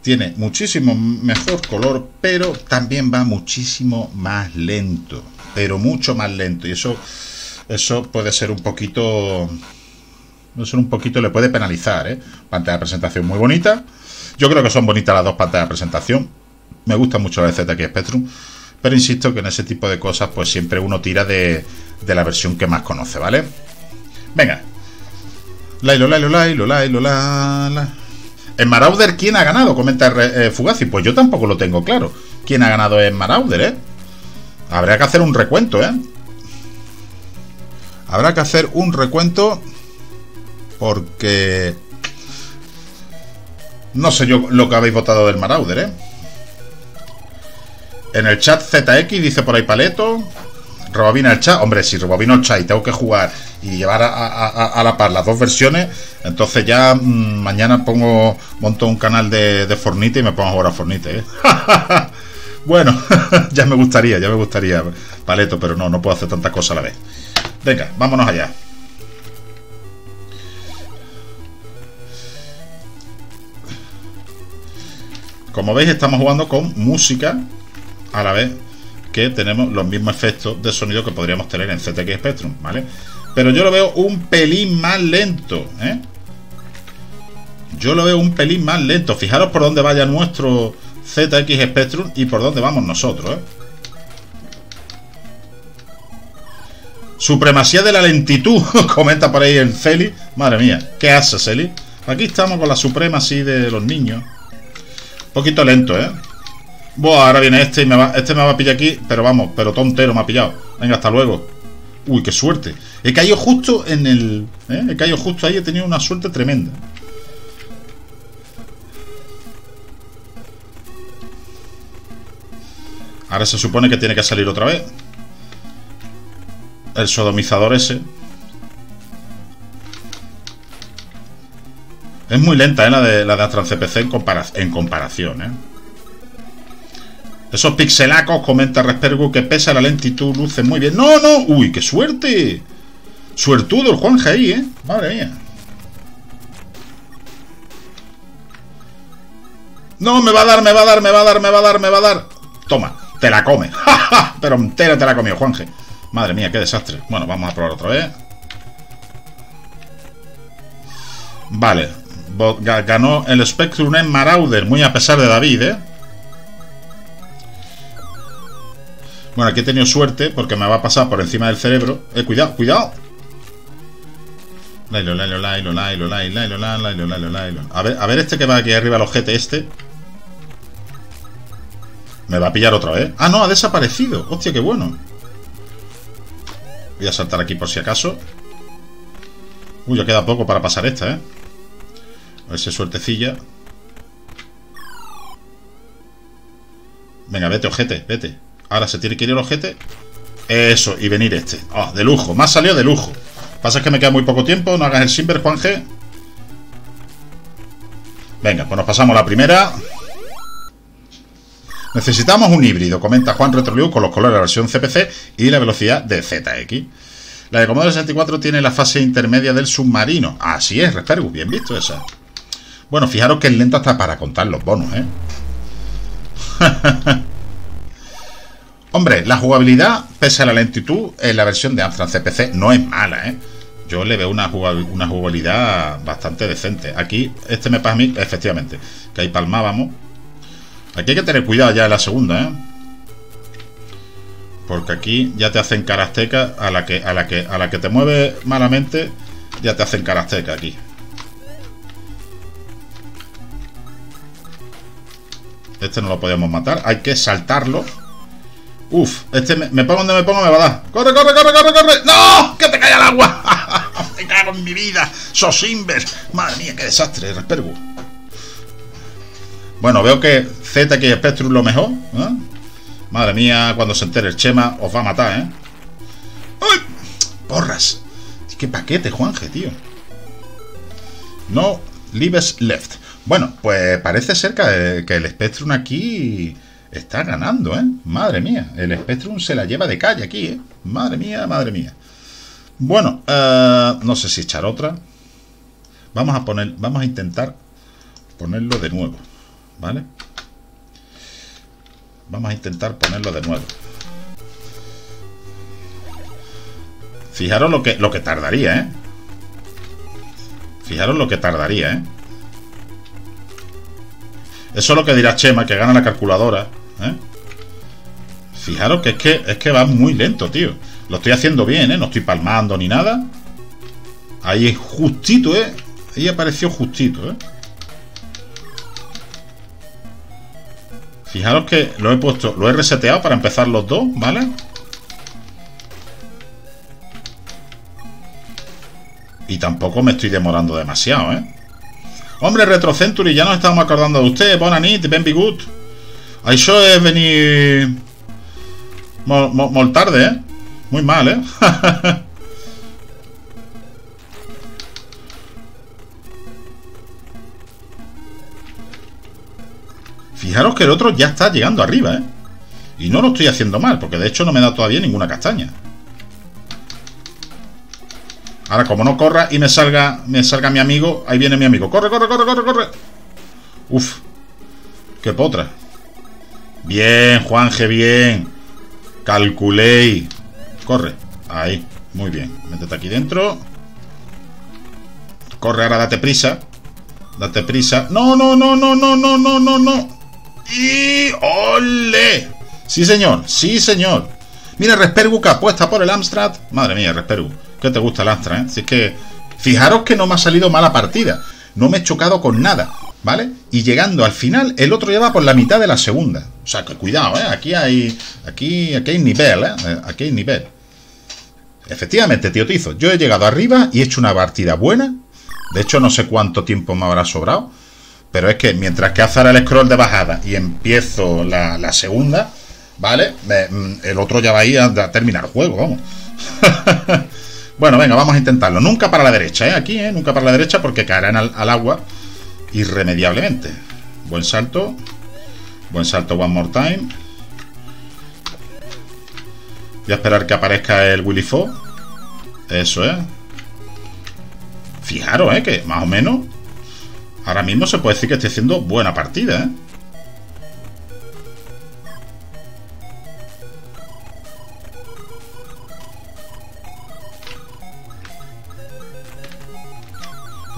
tiene muchísimo mejor color, pero también va muchísimo más lento. Pero mucho más lento. Y eso puede ser un poquito... Eso un poquito le puede penalizar, ¿eh? Pantalla de presentación muy bonita. Yo creo que son bonitas las dos pantallas de presentación. Me gusta mucho la ZX Spectrum. Pero insisto que en ese tipo de cosas, pues siempre uno tira de la versión que más conoce, ¿vale? Venga. Lailo, lailo, lailo, lailo, la. En Marauder, ¿quién ha ganado? Comenta Fugazi. Pues yo tampoco lo tengo claro. ¿Quién ha ganado en Marauder, eh? Habrá que hacer un recuento, eh. Habrá que hacer un recuento. Porque... No sé yo lo que habéis votado del Marauder, eh. En el chat ZX dice por ahí Paleto. Rebobina el chat. Hombre, si rebobino el chat y tengo que jugar y llevar a la par las dos versiones, entonces ya mañana monto un canal de Fornite y me pongo a jugar a Fornite, ¿eh? Bueno, ya me gustaría, Paleto, pero no puedo hacer tantas cosas a la vez. Venga, vámonos allá. Como veis, estamos jugando con música a la vez que tenemos los mismos efectos de sonido que podríamos tener en ZX Spectrum, ¿vale? Pero yo lo veo un pelín más lento, ¿eh? Yo lo veo un pelín más lento. Fijaros por dónde vaya nuestro ZX Spectrum y por dónde vamos nosotros, ¿eh? Supremacía de la lentitud, comenta por ahí el Celi. Madre mía, ¿qué hace Celi? Aquí estamos con la supremacía de los niños. Un poquito lento, ¿eh? Buah, ahora viene este y me va a pillar aquí. Pero vamos, pero tontero me ha pillado. Venga, hasta luego. Uy, qué suerte. He caído justo en el... He caído justo ahí, he tenido una suerte tremenda. Ahora se supone que tiene que salir otra vez el sodomizador ese. Es muy lenta, ¿eh? La de Amstrad CPC en comparación, ¿eh? Esos pixelacos, comenta Respergu, que pesa la lentitud, luce muy bien. ¡No! ¡Uy, qué suerte! Suertudo el Juanja ahí, ¿eh? Madre mía. ¡No! Me va a dar. Toma, te la come. Pero entero te la ha comido, Juanje. Madre mía, qué desastre. Bueno, vamos a probar otra vez. Vale. Ganó el Spectrum en Marauder, muy a pesar de David, ¿eh? Bueno, aquí he tenido suerte porque me va a pasar por encima del cerebro. Cuidado, cuidado. A ver este que va aquí arriba al ojete este. Me va a pillar otra vez. Ah, no, ha desaparecido. Hostia, qué bueno. Voy a saltar aquí por si acaso. Uy, ya queda poco para pasar esta, ¿eh? A ver si suertecilla. Venga, vete, ojete, vete. Ahora se tiene que ir el ojete. Eso, y venir este. Oh, de lujo, me ha salido de lujo. Pasa es que me queda muy poco tiempo. No hagas el simber, Juan G. Venga, pues nos pasamos la primera. Necesitamos un híbrido, comenta Juan Retrolux, con los colores de la versión CPC y la velocidad de ZX. La de Commodore 64 tiene la fase intermedia del submarino. Así es, Respergu, bien visto esa. Bueno, fijaros que es lento hasta para contar los bonos, ¿eh? Hombre, la jugabilidad, pese a la lentitud, en la versión de Amstrad CPC no es mala, ¿eh? Yo le veo una jugabilidad bastante decente. Aquí, este me pasa a mí, efectivamente, que ahí palmábamos. Aquí hay que tener cuidado ya en la segunda, ¿eh? Porque aquí ya te hacen carasteca a la que te mueve malamente, ya te hacen carasteca aquí. Este no lo podemos matar, hay que saltarlo. Uf, este me pongo donde me pongo, me va a dar. ¡Corre, corre, corre, corre, corre! ¡No! ¡Que te caiga el agua! ¡Me cago en mi vida! ¡Sosimber! ¡Madre mía, qué desastre, Respergu! Bueno, veo que ZX Spectrum lo mejor, ¿eh? Madre mía, cuando se entere el Chema os va a matar, ¿eh? ¡Ay! ¡Porras! ¡Qué paquete, Juanje, tío! No leaves left. Bueno, pues parece ser que el Spectrum aquí está ganando, ¿eh? Madre mía, el Spectrum se la lleva de calle aquí, ¿eh? Madre mía, madre mía. Bueno, no sé si echar otra. Vamos a intentar ponerlo de nuevo, ¿vale? Vamos a intentar ponerlo de nuevo. Fijaros lo que tardaría, ¿eh? Fijaros lo que tardaría, ¿eh? Eso es lo que dirá Chema, que gana la calculadora, ¿eh? Fijaros que es que va muy lento, tío. Lo estoy haciendo bien, ¿eh? No estoy palmando ni nada. Ahí es justito, ¿eh? Ahí apareció justito, ¿eh? Fijaros que lo he puesto, lo he reseteado para empezar los dos, ¿vale? Y tampoco me estoy demorando demasiado, ¿eh? Hombre, RetroCentury, ya nos estamos acordando de usted. Bona nit, ben good. Això he venir molt tarde, ¿eh? Muy mal, ¿eh? Fijaros que el otro ya está llegando arriba, ¿eh? Y no lo estoy haciendo mal, porque de hecho no me da todavía ninguna castaña. Ahora, como no corra y me salga mi amigo, ahí viene mi amigo. ¡Corre, corre, corre, corre, corre! ¡Uf! ¡Qué potra! Bien, Juanje, bien. Calculé. Corre. Ahí. Muy bien. Métete aquí dentro. Corre, ahora date prisa. Date prisa. ¡No, no, no, no, no, no, no, no, no! ¡Y ole! ¡Sí, señor! ¡Sí, señor! Mira, Respergu que apuesta por el Amstrad. Madre mía, Respergu. Que te gusta el Astra, ¿eh? Así es que fijaros que no me ha salido mala partida. No me he chocado con nada, ¿vale? Y llegando al final, el otro ya va por la mitad de la segunda. O sea, que cuidado, ¿eh? Aquí hay nivel, ¿eh? Aquí hay nivel. Efectivamente, tío Tizo. Yo he llegado arriba y he hecho una partida buena. De hecho, no sé cuánto tiempo me habrá sobrado. Pero es que mientras que hago el scroll de bajada y empiezo la segunda, ¿vale? El otro ya va a ir a terminar el juego, vamos. Bueno, venga, vamos a intentarlo. Nunca para la derecha, ¿eh? Aquí, ¿eh? Nunca para la derecha porque caerán al agua irremediablemente. Buen salto. Buen salto one more time. Voy a esperar que aparezca el Willy Fox. Eso es. Fijaros, ¿eh? Que más o menos ahora mismo se puede decir que estoy haciendo buena partida, ¿eh?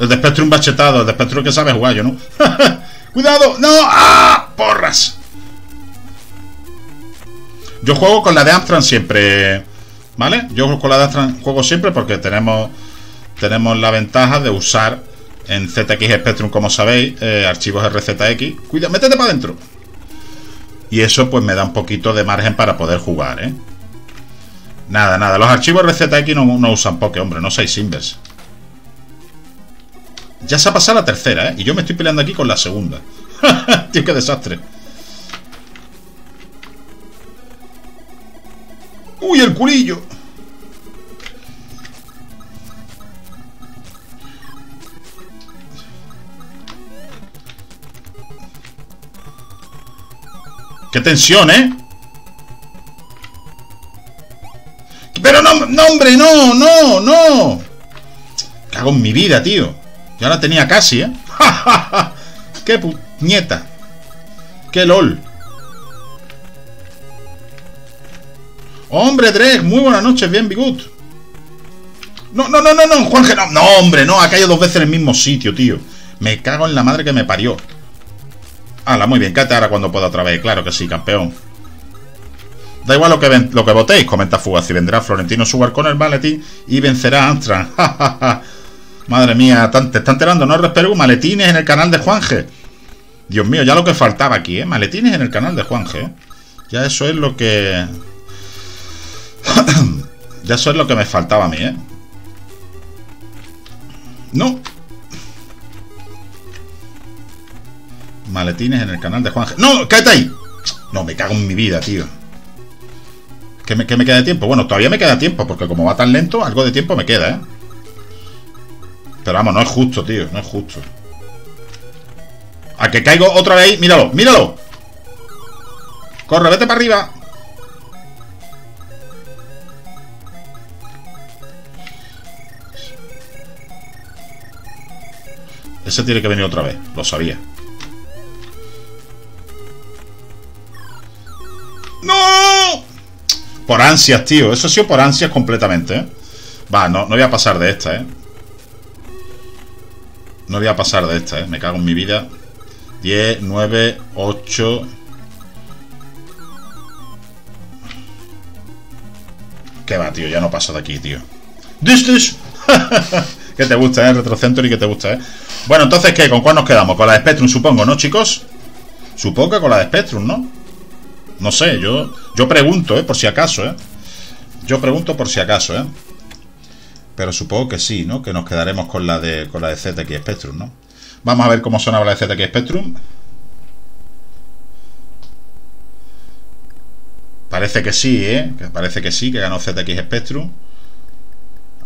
El de Spectrum bachetado, el de Spectrum que sabe jugar, yo no. ¡Cuidado! ¡No! ¡Ah! ¡Porras! Yo juego con la de Amstrad siempre, ¿vale? Yo con la de Amstrad juego siempre porque tenemos la ventaja de usar en ZX Spectrum, como sabéis, archivos RZX. ¡Cuidado! ¡Métete para adentro! Y eso pues me da un poquito de margen para poder jugar, ¿eh? Nada, nada. Los archivos RZX no usan poke, hombre. No seáis simbers. Ya se ha pasado la tercera, ¿eh? Y yo me estoy peleando aquí con la segunda. Tío, qué desastre. ¡Uy, el culillo! ¡Qué tensión, eh! ¡Pero no, no, hombre! ¡No, no, no! Cago en mi vida, tío. Yo la tenía casi, ¿eh? ¡Qué puñeta! ¡Qué lol! ¡Hombre, Dreg! Muy buenas noches, bien, Bigut. ¡No, no, no, no, no! ¡Juanje, no! ¡No, hombre, no! Ha caído dos veces en el mismo sitio, tío. Me cago en la madre que me parió. ¡Hala, muy bien! Cate ahora cuando pueda otra vez. Claro que sí, campeón. Da igual lo que votéis, comenta Fugazi. Vendrá Florentino Sugar con el maletín y vencerá a Amstrad. Madre mía, te está enterando, ¿no, Respergu? Maletines en el canal de Juanje. Dios mío, ya lo que faltaba aquí, ¿eh? Maletines en el canal de Juanje, ¿eh? Ya eso es lo que... ya eso es lo que me faltaba a mí, ¿eh? No. Maletines en el canal de Juanje. ¡No! ¡Cállate ahí! No, me cago en mi vida, tío. ¿Qué me queda de tiempo? Bueno, todavía me queda tiempo, porque como va tan lento, algo de tiempo me queda, ¿eh? Pero vamos, no es justo, tío. No es justo. A que caigo otra vez ahí. ¡Míralo! ¡Míralo! ¡Corre, vete para arriba! Ese tiene que venir otra vez. Lo sabía. ¡No! Por ansias, tío. Eso ha sido por ansias completamente, ¿eh? Va, no voy a pasar de esta, ¿eh? No voy a pasar de esta, ¿eh? Me cago en mi vida. 10, 9, 8... ¿Qué va, tío? Ya no paso de aquí, tío. ¡This! Que te gusta, ¿eh? RetroCentury, que te gusta, ¿eh? Bueno, entonces, ¿qué? ¿Con cuál nos quedamos? Con la de Spectrum, supongo, ¿no, chicos? Supongo que con la de Spectrum, ¿no? No sé, yo pregunto, ¿eh? Por si acaso, ¿eh? Yo pregunto por si acaso, ¿eh? Pero supongo que sí, ¿no? Que nos quedaremos con la de ZX Spectrum, ¿no? Vamos a ver cómo sonaba la de ZX Spectrum. Parece que sí, ¿eh? Parece que sí, que ganó ZX Spectrum.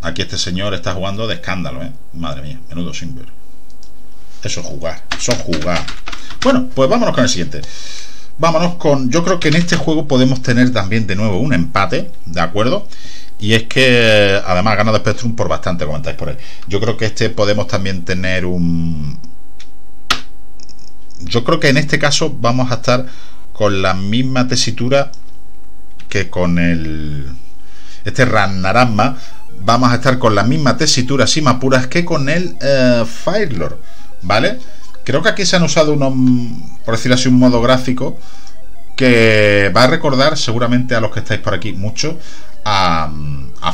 Aquí este señor está jugando de escándalo, ¿eh? Madre mía, menudo simber. Eso es jugar, eso es jugar. Bueno, pues vámonos con el siguiente. Vámonos con... Yo creo que en este juego podemos tener también de nuevo un empate, ¿de acuerdo? Y es que, además, ha ganado Spectrum por bastante, comentáis por él. Yo creo que este podemos también tener un... Yo creo que en este caso vamos a estar con la misma tesitura que con el... Este Ragnarasma. Vamos a estar con la misma tesitura, si me apuras, que con el Firelord, ¿vale? Creo que aquí se han usado unos, por decirlo así, un modo gráfico que va a recordar seguramente a los que estáis por aquí mucho a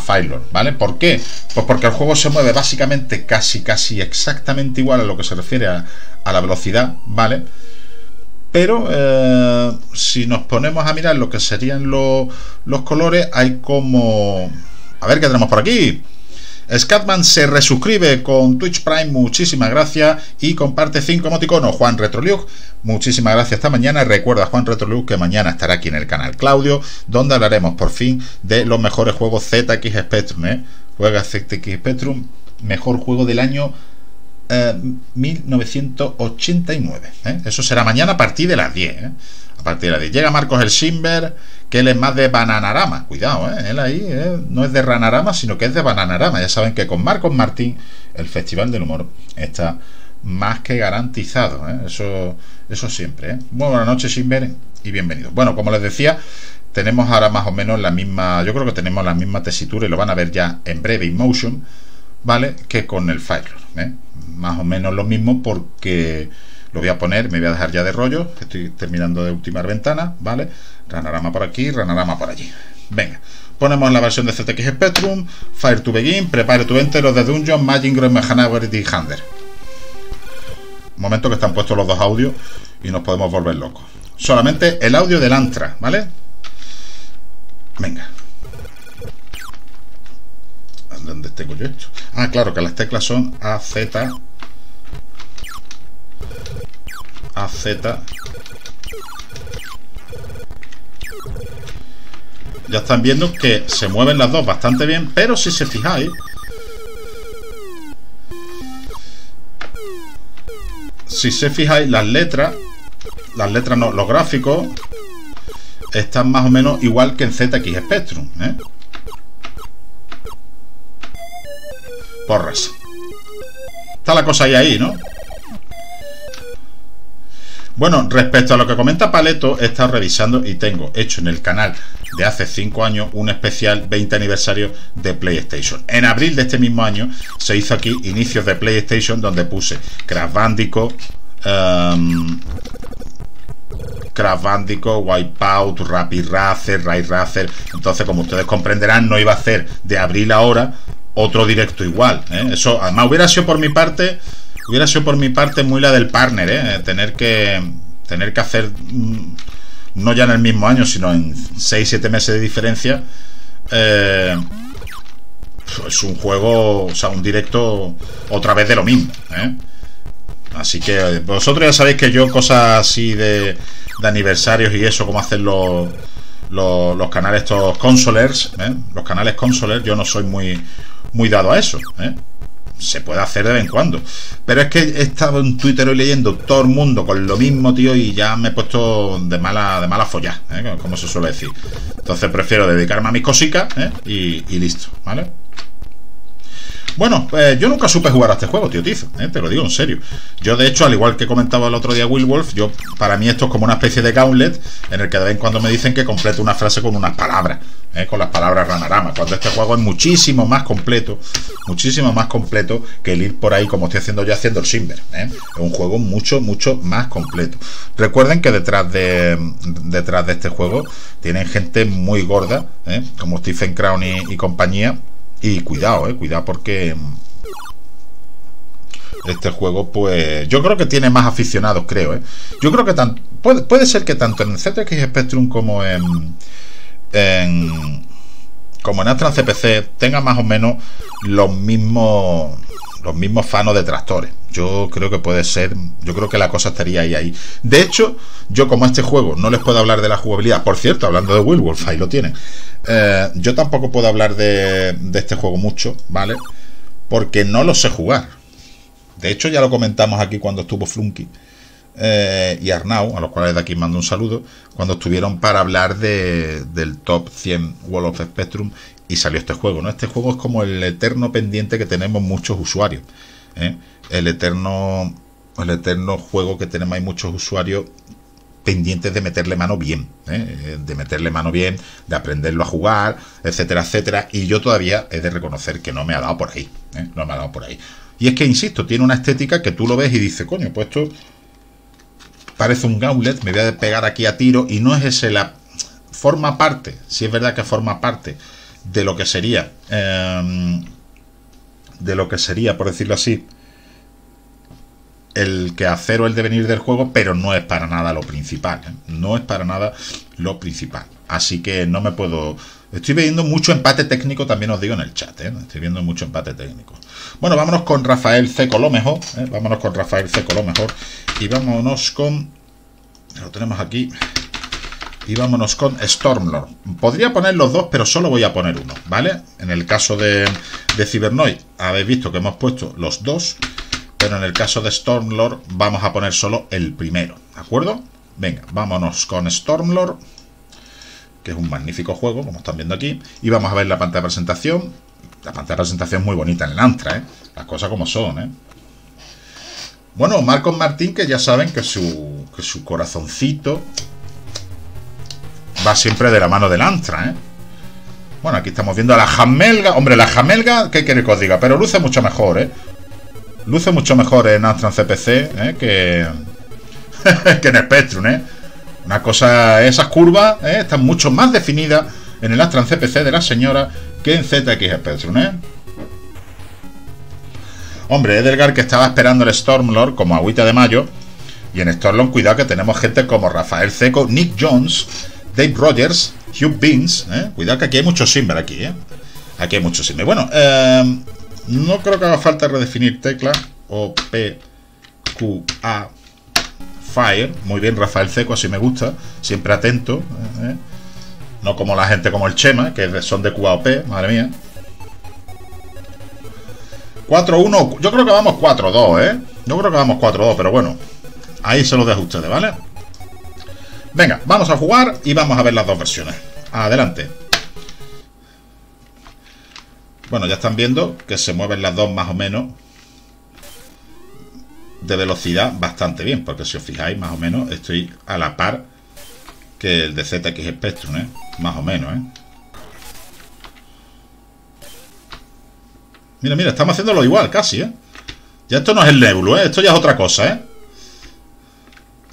Firelord, ¿vale? ¿Por qué? Pues porque el juego se mueve básicamente casi exactamente igual a lo que se refiere a la velocidad, ¿vale? Pero si nos ponemos a mirar lo que serían los colores, hay como... A ver qué tenemos por aquí. Scatman se resuscribe con Twitch Prime, muchísimas gracias, y comparte 5 emoticonos. Juan Retrolux, muchísimas gracias esta mañana. Recuerda, Juan Retrolux, que mañana estará aquí en el canal Claudio, donde hablaremos por fin de los mejores juegos ZX Spectrum, ¿eh? Juega ZX Spectrum, mejor juego del año 1989, ¿eh? Eso será mañana a partir de las 10, ¿eh? A partir de las 10. Llega Marcos el Simber, que él es más de Bananarama. Cuidado, ¿eh? Él ahí, ¿eh? No es de Ranarama, sino que es de Bananarama. Ya saben que con Marcos Martín el Festival del Humor está más que garantizado, ¿eh? Eso siempre, ¿eh? Muy buenas noches, Simber, y bienvenido. Bueno, como les decía, tenemos ahora más o menos la misma... Yo creo que tenemos la misma tesitura, y lo van a ver ya en breve en Motion, ¿vale? Que con el Firelord, ¿eh? Más o menos lo mismo, porque... Lo voy a poner, me voy a dejar ya de rollo, estoy terminando de ultimar ventana, ¿vale? Ranarama por aquí, Ranarama por allí. Venga, ponemos la versión de ZX Spectrum, Fire to Begin, Prepare to Enter, los de Dungeon, Magic, Grow, Mechanover y Hunter. Momento que están puestos los dos audios y nos podemos volver locos. Solamente el audio del Antra, ¿vale? Venga. ¿Dónde tengo yo esto? Ah, claro, que las teclas son A, Z... AZ. Ya están viendo que se mueven las dos bastante bien, pero si se fijáis, las letras, no, los gráficos están más o menos igual que en ZX Spectrum, ¿eh? Porras. Está la cosa ahí, ¿no? Bueno, respecto a lo que comenta Paleto, he estado revisando y tengo hecho en el canal de hace 5 años un especial 20 aniversario de PlayStation. En abril de este mismo año se hizo aquí inicios de PlayStation, donde puse Crash Bandicoot, Crash Bandicoot, Wipeout, Rapid Racer, Raid Racer. Entonces, como ustedes comprenderán, no iba a hacer de abril ahora otro directo igual, ¿eh? Eso además hubiera sido por mi parte, muy la del partner, ¿eh? Tener que hacer, no ya en el mismo año, sino en 6-7 meses de diferencia, pues un juego, o sea, un directo otra vez de lo mismo, ¿eh? Así que vosotros ya sabéis que yo cosas así de aniversarios y eso, como hacen los canales estos consolers, ¿eh? Los canales consolers, yo no soy muy dado a eso, ¿eh? Se puede hacer de vez en cuando, pero es que he estado en Twitter hoy leyendo todo el mundo con lo mismo, tío, y ya me he puesto de mala follar, ¿eh? Como se suele decir. Entonces prefiero dedicarme a mis cositas, ¿eh? y listo, ¿vale? Bueno, pues yo nunca supe jugar a este juego, tío Tizo, ¿eh? Te lo digo en serio. Yo, de hecho, al igual que comentaba el otro día Will Wolf, yo, para mí esto es como una especie de gauntlet en el que de vez en cuando me dicen que complete una frase con unas palabras, ¿eh? Con las palabras ranarama, cuando este juego es muchísimo más completo que el ir por ahí como estoy haciendo yo haciendo el Simber, ¿eh? Es un juego mucho más completo. Recuerden que detrás de este juego tienen gente muy gorda, ¿eh? Como Stephen Crown y compañía. Y cuidado, cuidado, porque este juego, pues, yo creo que tiene más aficionados, creo, Yo creo que puede ser que tanto en ZX Spectrum como en Astran CPC tenga más o menos los mismos fanos de tractores. Yo creo que puede ser, yo creo que la cosa estaría ahí. De hecho, yo como a este juego no les puedo hablar de la jugabilidad, por cierto, hablando de Will Wolf, ahí lo tienen, yo tampoco puedo hablar de este juego mucho, ¿vale? Porque no lo sé jugar. De hecho, ya lo comentamos aquí cuando estuvo Flunky y Arnau, a los cuales de aquí mando un saludo, cuando estuvieron para hablar del top 100 World of Spectrum y salió este juego, ¿no? Este juego es como el eterno pendiente que tenemos muchos usuarios, ¿eh? El eterno juego que tenemos, hay muchos usuarios pendientes de meterle mano bien, ¿eh? De aprenderlo a jugar, etcétera, etcétera. Y yo todavía he de reconocer que no me ha dado por ahí, ¿eh? No me ha dado por ahí. Y es que, insisto, tiene una estética que tú lo ves y dices, coño, pues esto parece un gauntlet, me voy a pegar aquí a tiro, y no es ese forma parte, si es verdad que forma parte de lo que sería, por decirlo así, el quehacer o el devenir del juego, pero no es para nada lo principal, ¿eh? No es para nada lo principal. Así que no me puedo... Estoy viendo mucho empate técnico, también os digo en el chat, ¿eh? Estoy viendo mucho empate técnico. Bueno, vámonos con Raffaele Cecco lo mejor, ¿eh? Vámonos con Raffaele Cecco lo mejor. Y vámonos con... Lo tenemos aquí. Y vámonos con Stormlord. Podría poner los dos, pero solo voy a poner uno, ¿vale? En el caso de Cybernoid, habéis visto que hemos puesto los dos, pero en el caso de Stormlord vamos a poner solo el primero, ¿de acuerdo? Venga, vámonos con Stormlord, que es un magnífico juego, como están viendo aquí. Y vamos a ver la pantalla de presentación. La pantalla de presentación es muy bonita en el Antra, ¿eh? Las cosas como son, ¿eh? Bueno, Marcos Martín, que ya saben que su corazoncito va siempre de la mano del Antra, ¿eh? Bueno, aquí estamos viendo a la Jamelga. Hombre, la Jamelga, ¿qué quiere que os diga? Pero luce mucho mejor, ¿eh? Luce mucho mejor en Astran CPC, ¿eh? que en Spectrum, ¿eh? Una cosa, esas curvas, ¿eh? Están mucho más definidas en el Astran CPC de la señora que en ZX Spectrum, ¿eh? Hombre, Edelgar, que estaba esperando el Stormlord como agüita de mayo. Y en Stormlord, cuidado, que tenemos gente como Raffaele Cecco, Nick Jones, Dave Rogers, Hugh Beans, ¿eh? Cuidado, que aquí hay mucho Simber, aquí, ¿eh? Aquí hay mucho Simber. Bueno, no creo que haga falta redefinir tecla. O, P, Q, A, Fire. Muy bien, Raffaele Cecco, así me gusta. Siempre atento, ¿eh? No como la gente como el Chema, que son de Q, A o P, madre mía. 4-1, yo creo que vamos 4-2, ¿eh? Yo creo que vamos 4-2, pero bueno, ahí se los dejo a ustedes, ¿vale? Venga, vamos a jugar y vamos a ver las dos versiones. Adelante. Bueno, ya están viendo que se mueven las dos más o menos de velocidad bastante bien, porque si os fijáis, más o menos estoy a la par que el de ZX Spectrum, ¿eh? Más o menos, ¿eh? Mira, mira, estamos haciéndolo igual, casi, ¿eh? Ya esto no es el Nebulo, ¿eh? Esto ya es otra cosa, ¿eh?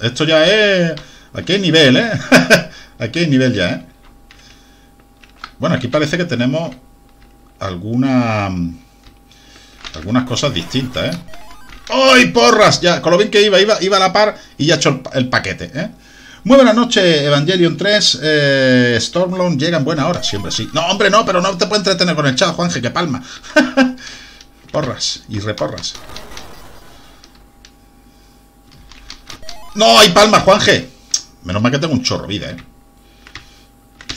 Esto ya es Aquí hay nivel, ¿eh? Aquí hay nivel ya, ¿eh? Bueno, aquí parece que tenemos algunas cosas distintas, ¿eh? ¡Ay, porras! Ya, con lo bien que iba a la par y ya he hecho el paquete, ¿eh? Muy buenas noches, Evangelion 3. Stormlone llega en buena hora, siempre sí. No, hombre, no, pero no te puedes entretener con el chat, Juanje, que palma. Porras y reporras. No, hay palma, Juanje. Menos mal que tengo un chorro vida, ¿eh?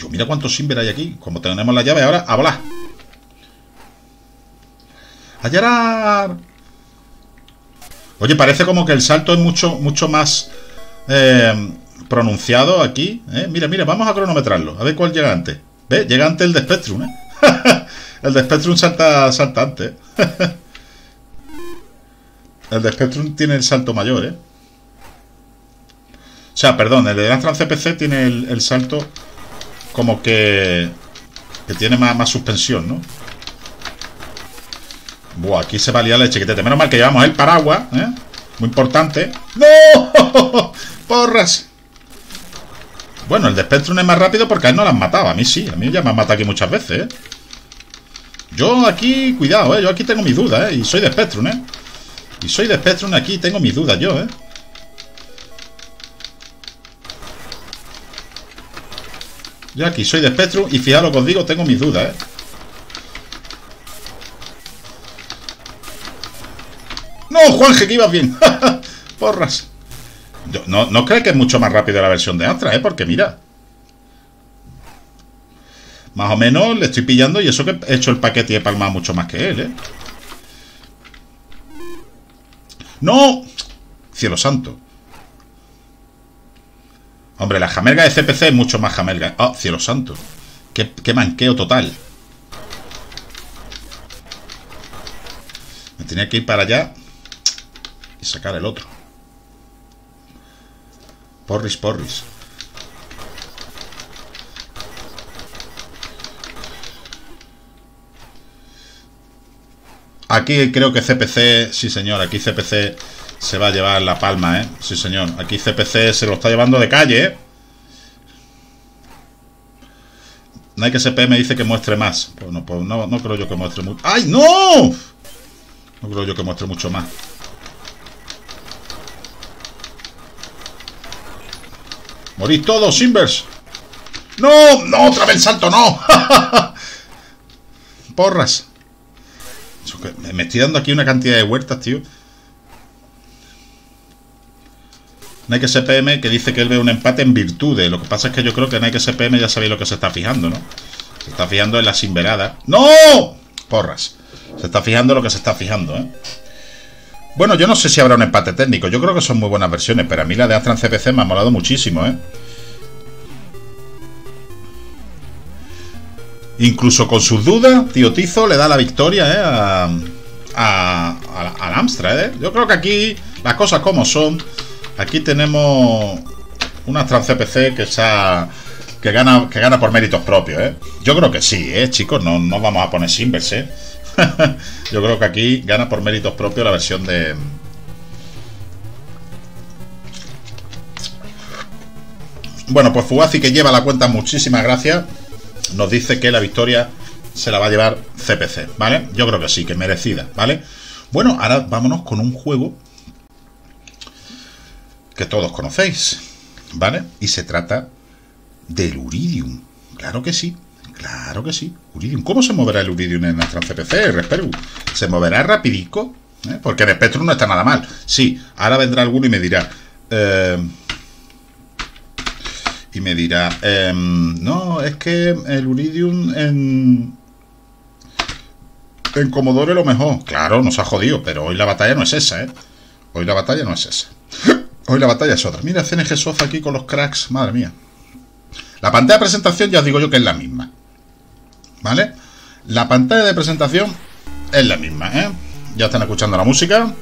Yo, mira cuántos Simber hay aquí. Como tenemos la llave ahora, a volar. A llorar. Oye, parece como que el salto es mucho más... pronunciado aquí, ¿eh? Mira, mira, vamos a cronometrarlo, a ver cuál llega antes. ¿Ves? Llega antes el de Spectrum, ¿eh? El de Spectrum salta antes. El de Spectrum tiene el salto mayor, ¿eh? O sea, perdón, el de Lastran CPC tiene el salto como que tiene más suspensión, ¿no? Buah, aquí se va a liar el chiquitete. Menos mal que llevamos el paraguas, ¿eh? Muy importante. ¡No! ¡Porras! Bueno, el de Spectrum es más rápido porque a él no las mataba. A mí sí, a mí ya me han matado aquí muchas veces, ¿eh? Yo aquí, cuidado, ¿eh? Yo aquí tengo mis dudas, ¿eh? Y soy de Spectrum, ¿eh? Y soy de Spectrum aquí y tengo mis dudas yo, ¿eh? Yo aquí soy de Spectrum y fijaros lo que os digo, tengo mis dudas, ¿eh? ¡No, Juanje, que ibas bien! ¡Porras! No creo que es mucho más rápido la versión de Astra, ¿eh? Porque mira, más o menos le estoy pillando. Y eso que he hecho el paquete y he palmado mucho más que él, ¿eh? ¡No! ¡Cielo santo! Hombre, la jamelga de CPC es mucho más jamelga. ¡Ah, cielo santo! ¡Qué manqueo total! Me tenía que ir para allá y sacar el otro. Porris, porris. Aquí creo que CPC, sí señor, aquí CPC se va a llevar la palma, ¿eh? Sí señor, aquí CPC se lo está llevando de calle, ¿eh? Nayke SPM me dice que muestre más. Bueno, pues no creo yo que muestre mucho. ¡Ay, no! No creo yo que muestre mucho más. ¡Morís todos, Simbers! ¡No! ¡No! ¡Otra vez el salto! ¡No! ¡Porras! Me estoy dando aquí una cantidad de huertas, tío. Nayke SPM que dice que él ve un empate en virtudes. Lo que pasa es que yo creo que Nayke SPM ya sabéis lo que se está fijando, ¿no? Se está fijando en la simberada. ¡No! ¡Porras! Se está fijando lo que se está fijando, ¿eh? Bueno, yo no sé si habrá un empate técnico. Yo creo que son muy buenas versiones, pero a mí la de Astran CPC me ha molado muchísimo, ¿eh? Incluso con sus dudas, tío Tizo le da la victoria, ¿eh? Al Amstrad, ¿eh? Yo creo que aquí las cosas como son. Aquí tenemos una Astran CPC que gana por méritos propios, ¿eh? Yo creo que sí, ¿eh? Chicos, no vamos a poner Simbers, ¿eh? Yo creo que aquí gana por méritos propios la versión de... Bueno, pues Fugazi, que lleva la cuenta, muchísimas gracias. Nos dice que la victoria se la va a llevar CPC, ¿vale? Yo creo que sí, que merecida, ¿vale? Bueno, ahora vámonos con un juego que todos conocéis, ¿vale? Y se trata del Uridium, claro que sí. Claro que sí, Uridium. ¿Cómo se moverá el Uridium en Astran CPC, Respergu? ¿Se moverá rapidico? ¿Eh? Porque el Spectrum no está nada mal. Sí, ahora vendrá alguno y me dirá... no, es que el Uridium en Commodore lo mejor. Claro, nos ha jodido, pero hoy la batalla no es esa, ¿eh? Hoy la batalla no es esa. Hoy la batalla es otra. Mira, CNG Soft aquí con los cracks, madre mía. La pantalla de presentación ya os digo yo que es la misma. ¿Vale? La pantalla de presentación es la misma, ¿eh? Ya están escuchando la música.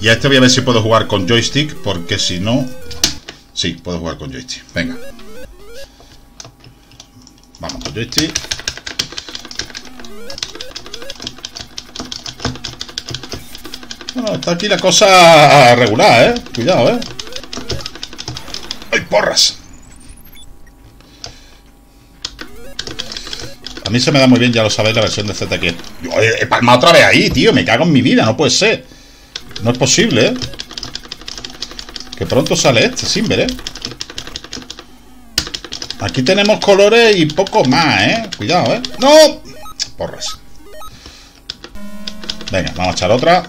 Y a este voy a ver si puedo jugar con joystick, porque si no... Sí, puedo jugar con joystick. Venga. Vamos con joystick. Bueno, está aquí la cosa regular, ¿eh? Cuidado, ¿eh? ¡Ay, porras! A mí se me da muy bien, ya lo sabéis, la versión de ZQ. Yo he palmado otra vez ahí, tío. Me cago en mi vida, no puede ser. No es posible, ¿eh? Que pronto sale este, sin ver, ¿eh? Aquí tenemos colores y poco más, ¿eh? Cuidado, ¿eh? ¡No! Porras. Venga, vamos a echar otra.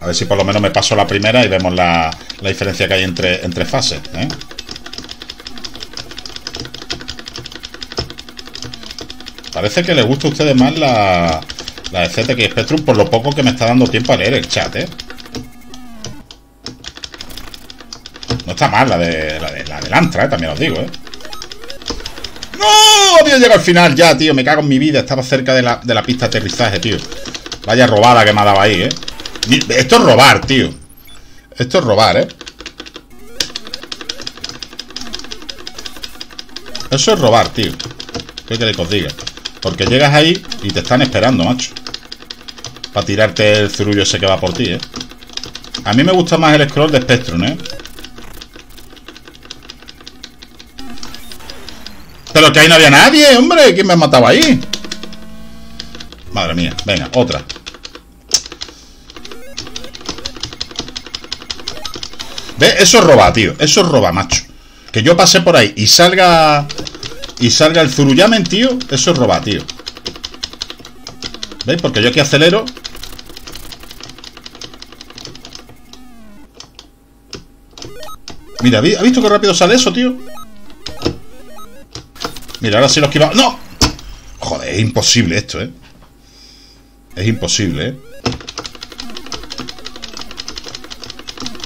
A ver si por lo menos me paso la primera y vemos la diferencia que hay entre fases, ¿eh? Parece que les gusta a ustedes más la de ZX Spectrum, por lo poco que me está dando tiempo a leer el chat, ¿eh? No está mal la de Lantra, ¿eh? También os digo, ¿eh? ¡No! Había llegado al final ya, tío. Me cago en mi vida. Estaba cerca de la pista de aterrizaje, tío. Vaya robada que me ha dado ahí, ¿eh? Esto es robar, tío. Esto es robar, ¿eh? Eso es robar, tío. ¿Qué queréis que os diga? Porque llegas ahí y te están esperando, macho, para tirarte el zurullo ese que va por ti, ¿eh? A mí me gusta más el scroll de Spectrum, ¿eh? Pero que ahí no había nadie, hombre. ¿Quién me ha matado ahí? Madre mía. Venga, otra. ¿Ves? Eso es roba, tío. Eso es roba, macho. Que yo pasé por ahí y salga... Y salga el Zuruyamen, tío. Eso es robar, tío. ¿Veis? Porque yo aquí acelero. Mira, ¿ha visto qué rápido sale eso, tío? Mira, ahora sí lo esquivamos. ¡No! Joder, es imposible esto, ¿eh? Es imposible, ¿eh?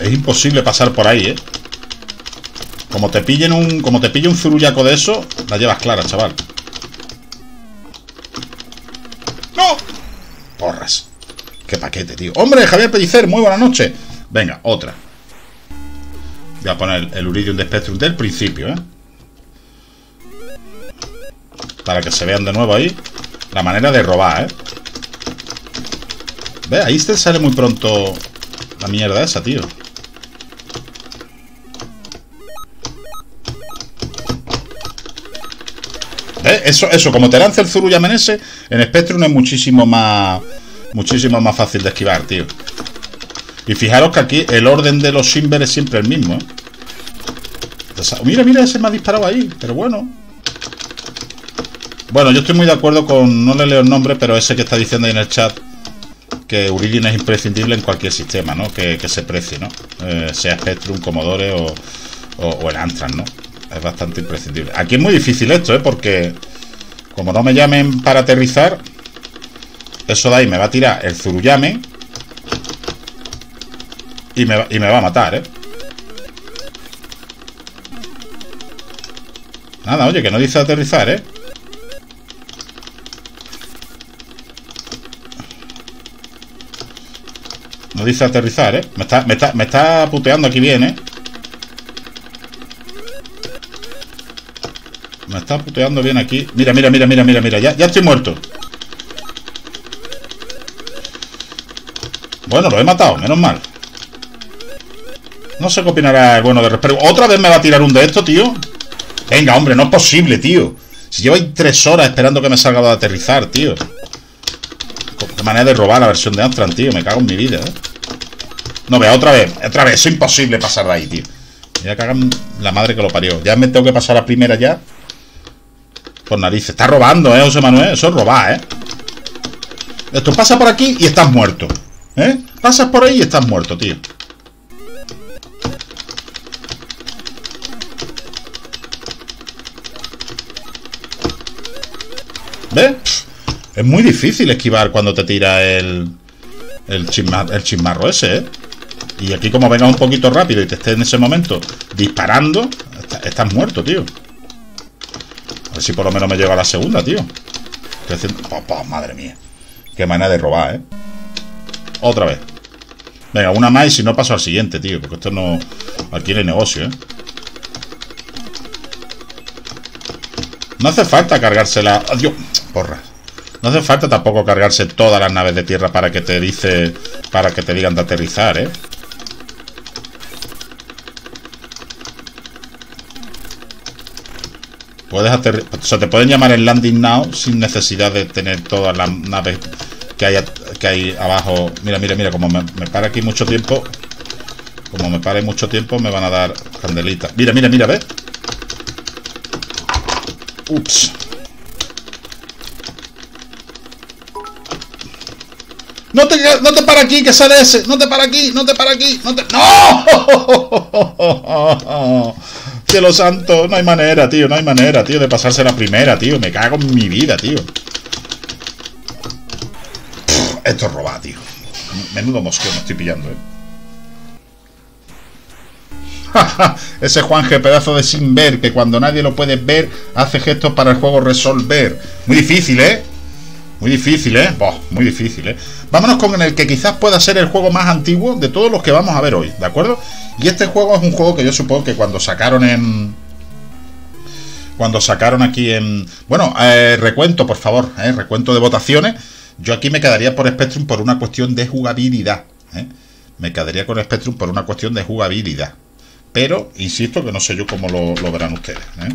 Es imposible pasar por ahí, ¿eh? Como te pillen un zurullaco de eso, la llevas clara, chaval. ¡No! Porras. ¡Qué paquete, tío! ¡Hombre, Javier Pellicer! ¡Muy buena noche! Venga, otra. Voy a poner el Uridium de Spectrum del principio, ¿eh? Para que se vean de nuevo ahí la manera de robar, ¿eh? ¿Ves? Ahí se sale muy pronto la mierda esa, tío. Eso, como te lanza el Zuruyamen ese, en Spectrum es muchísimo más fácil de esquivar, tío. Y fijaros que aquí el orden de los Simber es siempre el mismo, ¿eh? Mira, mira, ese me ha disparado ahí, pero bueno. Bueno, yo estoy muy de acuerdo con, no le leo el nombre, pero ese que está diciendo ahí en el chat, que Origin es imprescindible en cualquier sistema, ¿no? Que se precie, ¿no? Sea Spectrum, Commodore o el Amstrad, ¿no? Es bastante imprescindible. Aquí es muy difícil esto, ¿eh? Porque como no me llamen para aterrizar, eso de ahí me va a tirar el Zuruyame y me va a matar, ¿eh? Nada, oye, que no dice aterrizar, ¿eh? No dice aterrizar, ¿eh? Me está puteando aquí bien, ¿eh? Me está puteando bien aquí. Mira, mira, mira, mira, mira, mira. Ya estoy muerto. Bueno, lo he matado, menos mal. No sé qué opinará el bueno de Respergu. ¿Otra vez me va a tirar un de estos, tío? Venga, hombre, no es posible, tío. Si llevo ahí 3 horas esperando que me salga de aterrizar, tío. Qué manera de robar la versión de Amstrad, tío. Me cago en mi vida, ¿eh? No, vea, otra vez. Otra vez, es imposible pasar de ahí, tío. Ya cagan la madre que lo parió. Ya me tengo que pasar la primera ya. Por narices. Está robando, ¿eh, José Manuel? Eso es robar, ¿eh? Esto pasa por aquí y estás muerto, ¿eh? Pasas por ahí y estás muerto, tío. ¿Ves? Es muy difícil esquivar cuando te tira el chismarro ese, ¿eh? Y aquí como vengas un poquito rápido y te estés en ese momento disparando, estás muerto, tío. A ver si por lo menos me lleva a la segunda, tío. Estoy haciendo... Papá, madre mía. Qué manera de robar, ¿eh? Otra vez. Venga, una más y si no paso al siguiente, tío. Porque esto no... Aquí no hay negocio, ¿eh? No hace falta cargársela... ¡Adiós! Porra. No hace falta tampoco cargarse todas las naves de tierra para que te digan de aterrizar, ¿eh? Puedes hacer, o sea, te pueden llamar en landing now sin necesidad de tener todas las naves que hay abajo. Mira, mira, mira, como me para aquí mucho tiempo, como me pare mucho tiempo, me van a dar candelitas. Mira, mira, mira, ¿ves? Ups. No te para aquí, que sale ese. No te para aquí, no te para aquí. No te... ¡No! Cielo santo, no hay manera, tío. No hay manera, tío, de pasarse la primera, tío. Me cago en mi vida, tío. Pff, esto es robar, tío. Menudo mosqueo me estoy pillando, eh. Ese Juanje, pedazo de sin ver, que cuando nadie lo puede ver, hace gestos para el juego resolver. Muy difícil, ¿eh? Muy difícil, ¿eh? Boh, muy difícil, ¿eh? Vámonos con el que quizás pueda ser el juego más antiguo de todos los que vamos a ver hoy, ¿de acuerdo? Y este juego es un juego que yo supongo que cuando sacaron en... cuando sacaron aquí en... Bueno, recuento, por favor, ¿eh? Recuento de votaciones. Yo aquí me quedaría por Spectrum por una cuestión de jugabilidad, ¿eh? Me quedaría con Spectrum por una cuestión de jugabilidad. Pero, insisto, que no sé yo cómo lo verán ustedes, ¿eh?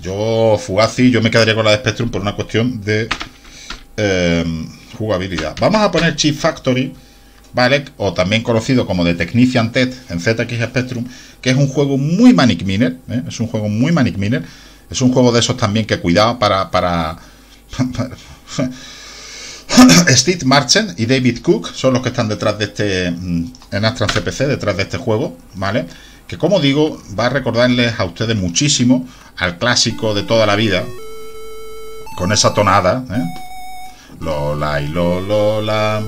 Yo, Fugazi, yo me quedaría con la de Spectrum por una cuestión de jugabilidad. Vamos a poner Chip Factory, ¿vale? O también conocido como The Technician Ted en ZX Spectrum, que es un juego muy Manic Miner, ¿eh? Es un juego muy Manic Miner. Es un juego de esos también que, cuidado, para Steve Marchand y David Cook son los que están detrás de este, en Astra CPC, detrás de este juego, ¿vale? Que, como digo, va a recordarles a ustedes muchísimo al clásico de toda la vida, con esa tonada, ¿eh? Lola y Lola.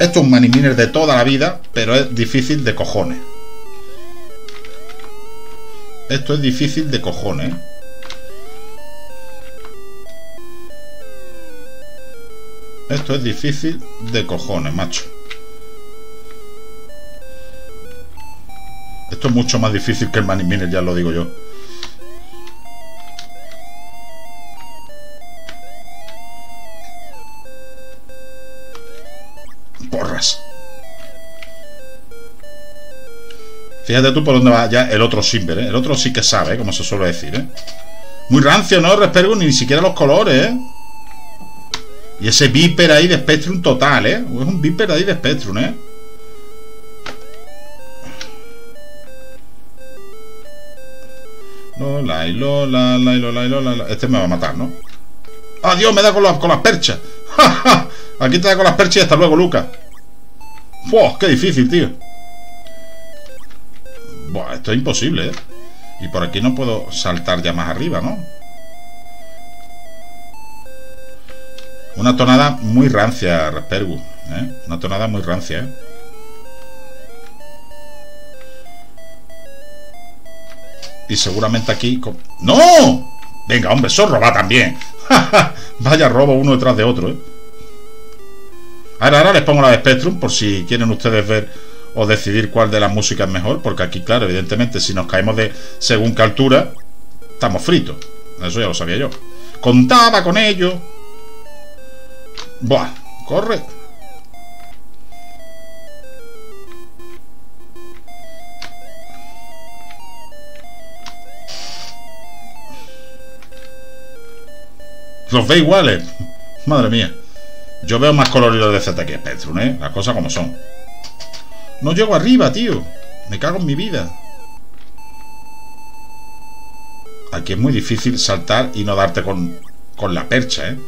Esto es un Manic Miner de toda la vida, pero es difícil de cojones. Esto es difícil de cojones. Esto es difícil de cojones, macho. Esto es mucho más difícil que el Manic Miner, ya lo digo yo. Porras. Fíjate tú por dónde va ya el otro Simber, ¿eh? El otro sí que sabe, ¿eh? Como se suele decir, ¿eh? Muy rancio, ¿no? Respergu, ni siquiera los colores, ¿eh? Y ese Viper ahí de Spectrum total, ¿eh? Es un Viper ahí de Spectrum, ¿eh? Lola y Lola, la y Lola y Lola. Este me va a matar, ¿no? ¡Adiós! Me da con las perchas. ¡Ja, ja! Aquí te da con las perchas y hasta luego, Lucas. ¡Wow! ¡Qué difícil, tío! Buah, esto es imposible, ¿eh? Y por aquí no puedo saltar ya más arriba, ¿no? Una tonada muy rancia, Respergu, ¿eh? Una tonada muy rancia, ¿eh? Y seguramente aquí... ¡No! Venga, hombre, eso roba también. Vaya robo uno detrás de otro, ¿eh? Ahora les pongo la de Spectrum por si quieren ustedes ver o decidir cuál de las músicas es mejor. Porque aquí, claro, evidentemente, si nos caemos de según qué altura, estamos fritos. Eso ya lo sabía yo. Contaba con ello. Buah, corre. ¿Los ve iguales? Madre mía. Yo veo más colorido de ZX Spectrum, ¿eh? Las cosas como son. No llego arriba, tío. Me cago en mi vida. Aquí es muy difícil saltar y no darte con la percha, ¿eh?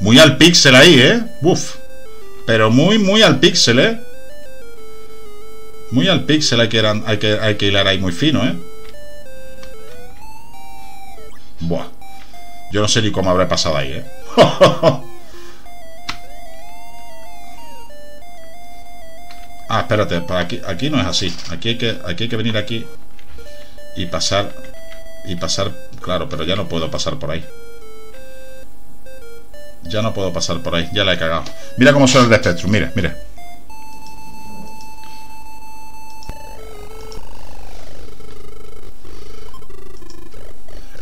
Muy al píxel ahí, ¿eh? Uf. Pero muy, muy al píxel, ¿eh? Muy al píxel hay que hilar ahí muy fino, ¿eh? Buah. Yo no sé ni cómo habrá pasado ahí, ¿eh? Ah, espérate. Para aquí no es así. Aquí hay que venir aquí y pasar. Y pasar... Claro, pero ya no puedo pasar por ahí. Ya no puedo pasar por ahí, ya la he cagado. Mira cómo suena el de Spectrum, mira, mira.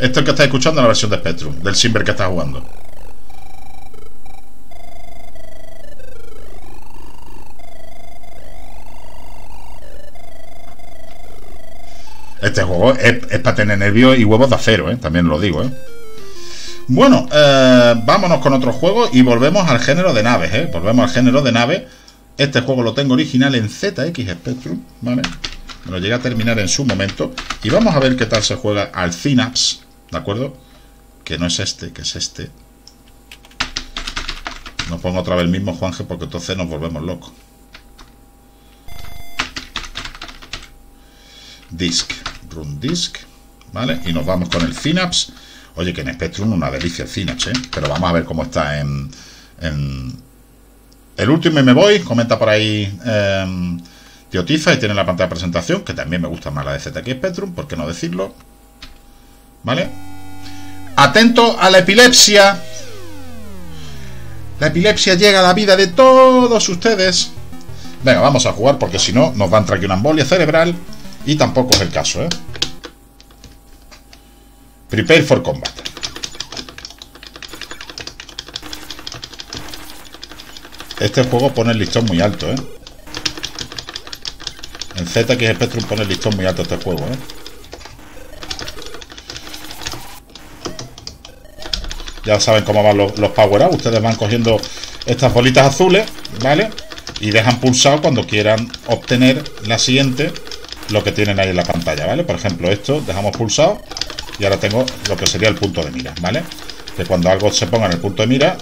Esto es que está escuchando la versión de Spectrum, del Simber que está jugando. Este juego es para tener nervios y huevos de acero, también lo digo, Bueno, vámonos con otro juego y volvemos al género de naves, Volvemos al género de naves. Este juego lo tengo original en ZX Spectrum, ¿vale? Me lo llegué a terminar en su momento. Y vamos a ver qué tal se juega al Synapse, ¿de acuerdo? Que no es este, que es este. No pongo otra vez el mismo, Juanje, porque entonces nos volvemos locos. Disc, Run Disc, ¿vale? Y nos vamos con el Synapse. Oye, que en Spectrum una delicia el Synapse, Pero vamos a ver cómo está en... El último y me voy, comenta por ahí tío Tizo, y tiene la pantalla de presentación, que también me gusta más la de ZX Spectrum, ¿por qué no decirlo? ¿Vale? Atento a la epilepsia. La epilepsia llega a la vida de todos ustedes. Venga, vamos a jugar, porque si no, nos va a entrar aquí una embolia cerebral. Y tampoco es el caso, Prepare for combat. Este juego pone el listón muy alto, En ZX Spectrum pone el listón muy alto este juego, Ya saben cómo van los power-ups. Ustedes van cogiendo estas bolitas azules, ¿vale? Y dejan pulsado cuando quieran obtener la siguiente, lo que tienen ahí en la pantalla, ¿vale? Por ejemplo, esto, dejamos pulsado y ahora tengo lo que sería el punto de mira, ¿vale? Que cuando algo se ponga en el punto de mira,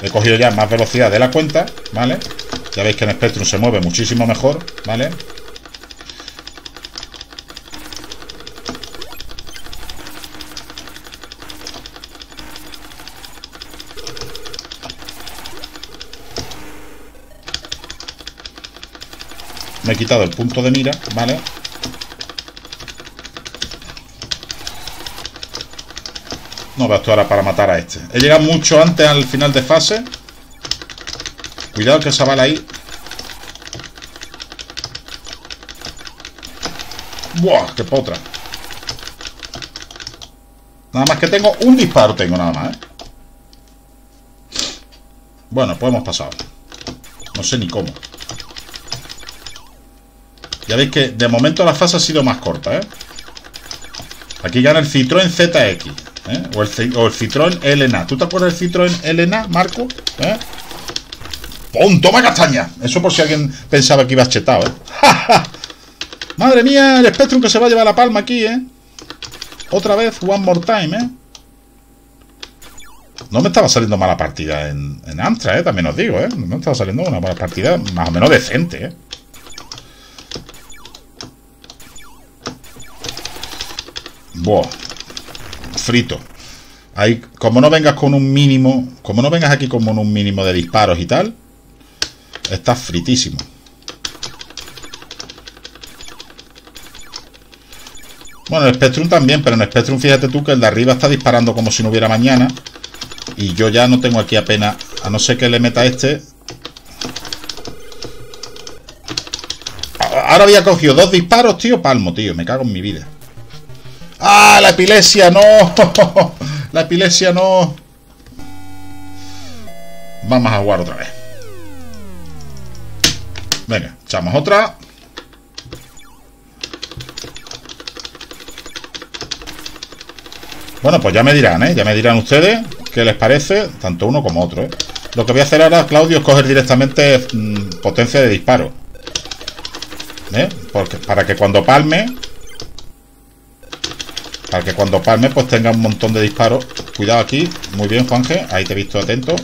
he cogido ya más velocidad de la cuenta, ¿vale? Ya veis que en Spectrum se mueve muchísimo mejor, ¿vale? Me he quitado el punto de mira, ¿vale? No va a actuar para matar a este. He llegado mucho antes al final de fase. Cuidado que esa bala ahí. ¡Buah! ¡Qué potra! Nada más que tengo un disparo, nada más, Bueno, pues hemos pasado. No sé ni cómo. Ya veis que de momento la fase ha sido más corta, Aquí gana el Citroën ZX, o el Citroën LNA. ¿Tú te acuerdas del Citroën LNA, Marco? ¡Pum! ¡Toma castaña! Eso por si alguien pensaba que iba chetado, ¡Madre mía! El Spectrum que se va a llevar la palma aquí, Otra vez, one more time, No me estaba saliendo mala partida en Amstrad, También os digo, No me estaba saliendo una mala partida más o menos decente, Buah, frito. Ahí, como no vengas con un mínimo, como no vengas aquí con un mínimo de disparos y tal, estás fritísimo. Bueno, el Spectrum también, pero en el Spectrum fíjate tú que el de arriba está disparando como si no hubiera mañana. Y yo ya no tengo aquí apenas, a no ser que le meta este. Ahora había cogido dos disparos, tío, palmo, tío, me cago en mi vida. ¡Ah, la epilepsia, no! ¡La epilepsia, no! Vamos a jugar otra vez. Venga, echamos otra. Bueno, pues ya me dirán, Ya me dirán ustedes qué les parece, tanto uno como otro, Lo que voy a hacer ahora, Claudio, es coger directamente potencia de disparo. Porque para que cuando palme... Para que cuando palme, pues tenga un montón de disparos. Cuidado aquí. Muy bien, Juanje. Ahí te he visto atento.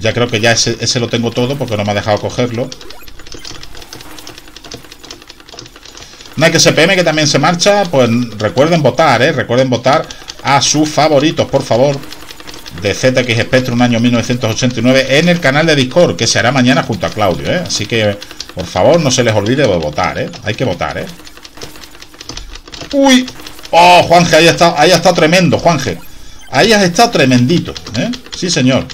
Ya creo que ya ese lo tengo todo porque no me ha dejado cogerlo. Nayke SPM, que también se marcha. Pues recuerden votar, Recuerden votar a sus favoritos, por favor. De ZX Spectrum año 1989 en el canal de Discord, que se hará mañana junto a Claudio, Así que, por favor, no se les olvide de votar, Hay que votar, ¡Uy! ¡Oh, Juanje! Ahí ha estado tremendo, Juanje. Ahí has estado tremendito, Sí, señor.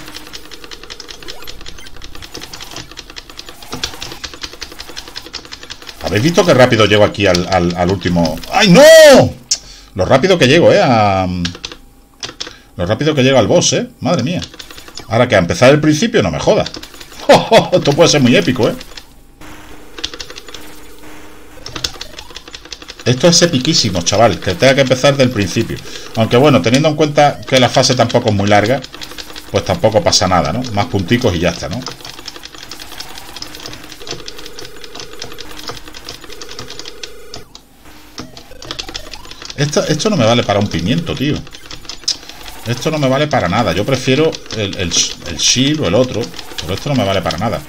¿Habéis visto qué rápido llego aquí al último? ¡Ay, no! Lo rápido que llego, Lo rápido que llego al boss, Madre mía. Ahora que a empezar el principio, no me jodas. Esto puede ser muy épico, Esto es epiquísimo, chaval, que tenga que empezar del principio. Aunque bueno, teniendo en cuenta que la fase tampoco es muy larga, pues tampoco pasa nada, ¿no? Más punticos y ya está, ¿no? Esto no me vale para un pimiento, tío. Esto no me vale para nada. Yo prefiero el shield o el otro, pero esto no me vale para nada.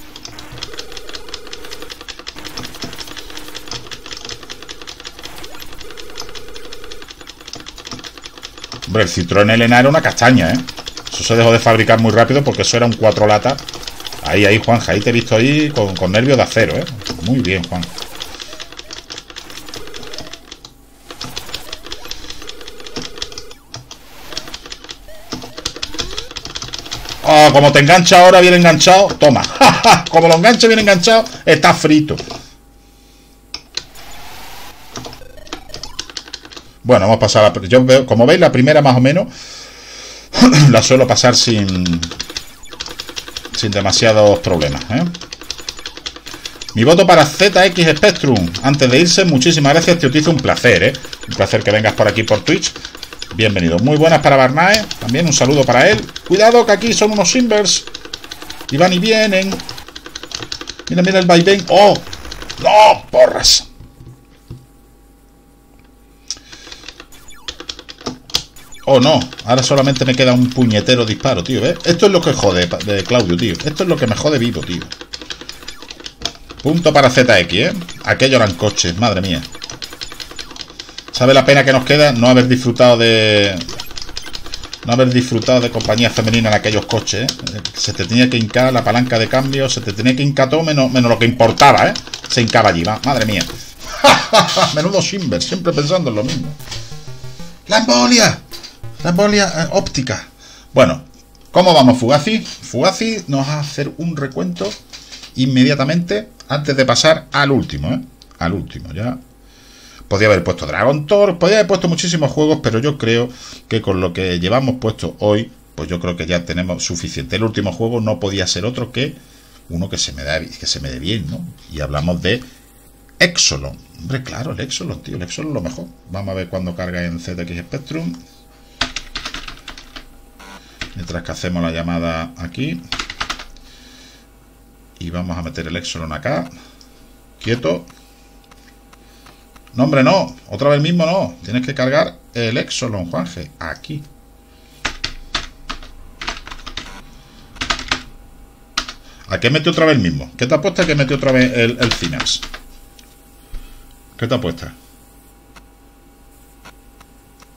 Hombre, el Citroën Elena era una castaña, ¿eh? Eso se dejó de fabricar muy rápido porque eso era un 4 lata. Ahí, Juanja, ahí te he visto ahí con nervios de acero, ¿eh? Muy bien, Juan. Oh, como te engancha ahora bien enganchado. Toma, como lo enganche bien enganchado. Está frito. Bueno, vamos a pasar a la... Yo veo, como veis, la primera más o menos la suelo pasar sin demasiados problemas, ¿eh? Mi voto para ZX Spectrum. Antes de irse, muchísimas gracias, tío Tizo. Un placer, ¿eh? Un placer que vengas por aquí por Twitch. Bienvenido. Muy buenas para Barnae. También un saludo para él. Cuidado que aquí son unos Simbers. Y van y vienen. Mira, mira el vaivén. ¡Oh! ¡No! ¡Porras! ¡Oh, no! Ahora solamente me queda un puñetero disparo, tío. ¿Ves? Esto es lo que jode de Claudio, tío. Esto es lo que me jode vivo, tío. Punto para ZX, ¿eh? Aquello eran coches. Madre mía. ¿Sabe la pena que nos queda no haber disfrutado de... No haber disfrutado de compañía femenina en aquellos coches, ¿eh? Se te tenía que hincar la palanca de cambio, se te tenía que hincar todo menos lo que importaba, ¿eh? Se hincaba allí, va. Madre mía. Menudo Simber, siempre pensando en lo mismo. ¡La embolia! La embolia óptica. Bueno, ¿cómo vamos, Fugazi? Fugazi nos va a hacer un recuento inmediatamente antes de pasar al último, ¿eh? Al último, ya... Podía haber puesto Dragon Tor, podía haber puesto muchísimos juegos, pero yo creo que con lo que llevamos puesto hoy, pues yo creo que ya tenemos suficiente. El último juego no podía ser otro que uno que se me dé bien, ¿no? Y hablamos de Exolon. Hombre, claro, el Exolon, tío, el Exolon lo mejor. Vamos a ver cuándo carga en ZX Spectrum. Mientras que hacemos la llamada aquí. Y vamos a meter el Exolon acá. Quieto. No, hombre, no. Otra vez mismo no. Tienes que cargar el Exolon, Juanje. Aquí. ¿A qué metió otra vez el mismo? ¿Qué te apuesta que metió otra vez el Synapse? ¿Qué te apuesta?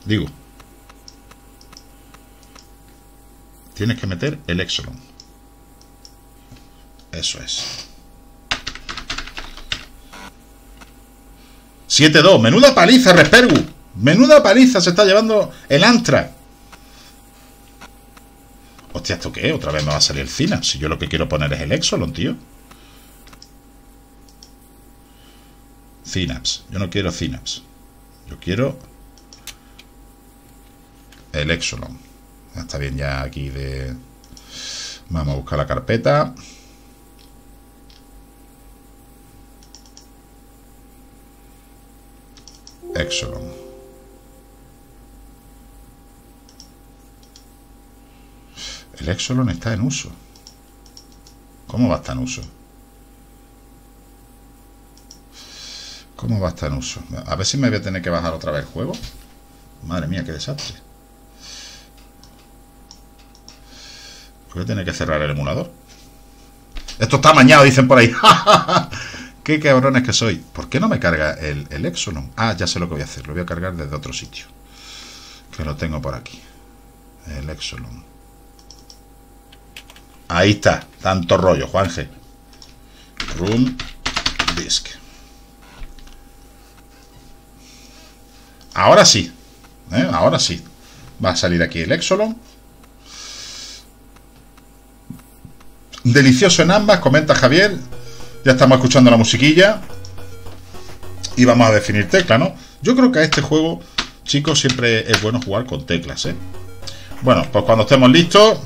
Digo. Tienes que meter el Exolon. Eso es. 7-2, menuda paliza, Respergu. Menuda paliza se está llevando el Antra. Hostia, ¿esto qué? Otra vez me va a salir el Cina. Si yo lo que quiero poner es el Exolon, tío. Synapse. Yo no quiero Synapse. Yo quiero el Exolon. Ya está bien, ya aquí de... Vamos a buscar la carpeta. Exolon. El Exolon está en uso. ¿Cómo va a estar en uso? ¿Cómo va a estar en uso? A ver si me voy a tener que bajar otra vez el juego. Madre mía, qué desastre. Voy a tener que cerrar el emulador. Esto está amañado, dicen por ahí. ¡Qué cabrones que soy! ¿Por qué no me carga el Exolon? Ah, ya sé lo que voy a hacer. Lo voy a cargar desde otro sitio. Que lo tengo por aquí. El Exolon. Ahí está. Tanto rollo, Juanje. Room Disk. Ahora sí. ¿Eh? Ahora sí. Va a salir aquí el Exolon. Delicioso en ambas, comenta Javier. Ya estamos escuchando la musiquilla. Y vamos a definir tecla, ¿no? Yo creo que a este juego, chicos, siempre es bueno jugar con teclas, ¿eh? Bueno, pues cuando estemos listos,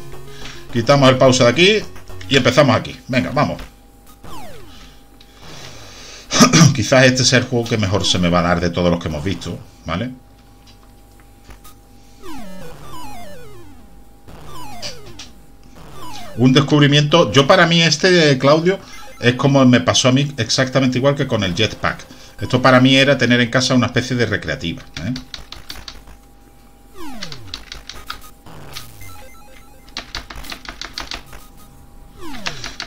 quitamos el pausa de aquí y empezamos aquí. Venga, vamos. Quizás este sea el juego que mejor se me va a dar de todos los que hemos visto, ¿vale? Un descubrimiento. Yo para mí este, Claudio, es como me pasó a mí exactamente igual que con el jetpack. Esto para mí era tener en casa una especie de recreativa, ¿eh?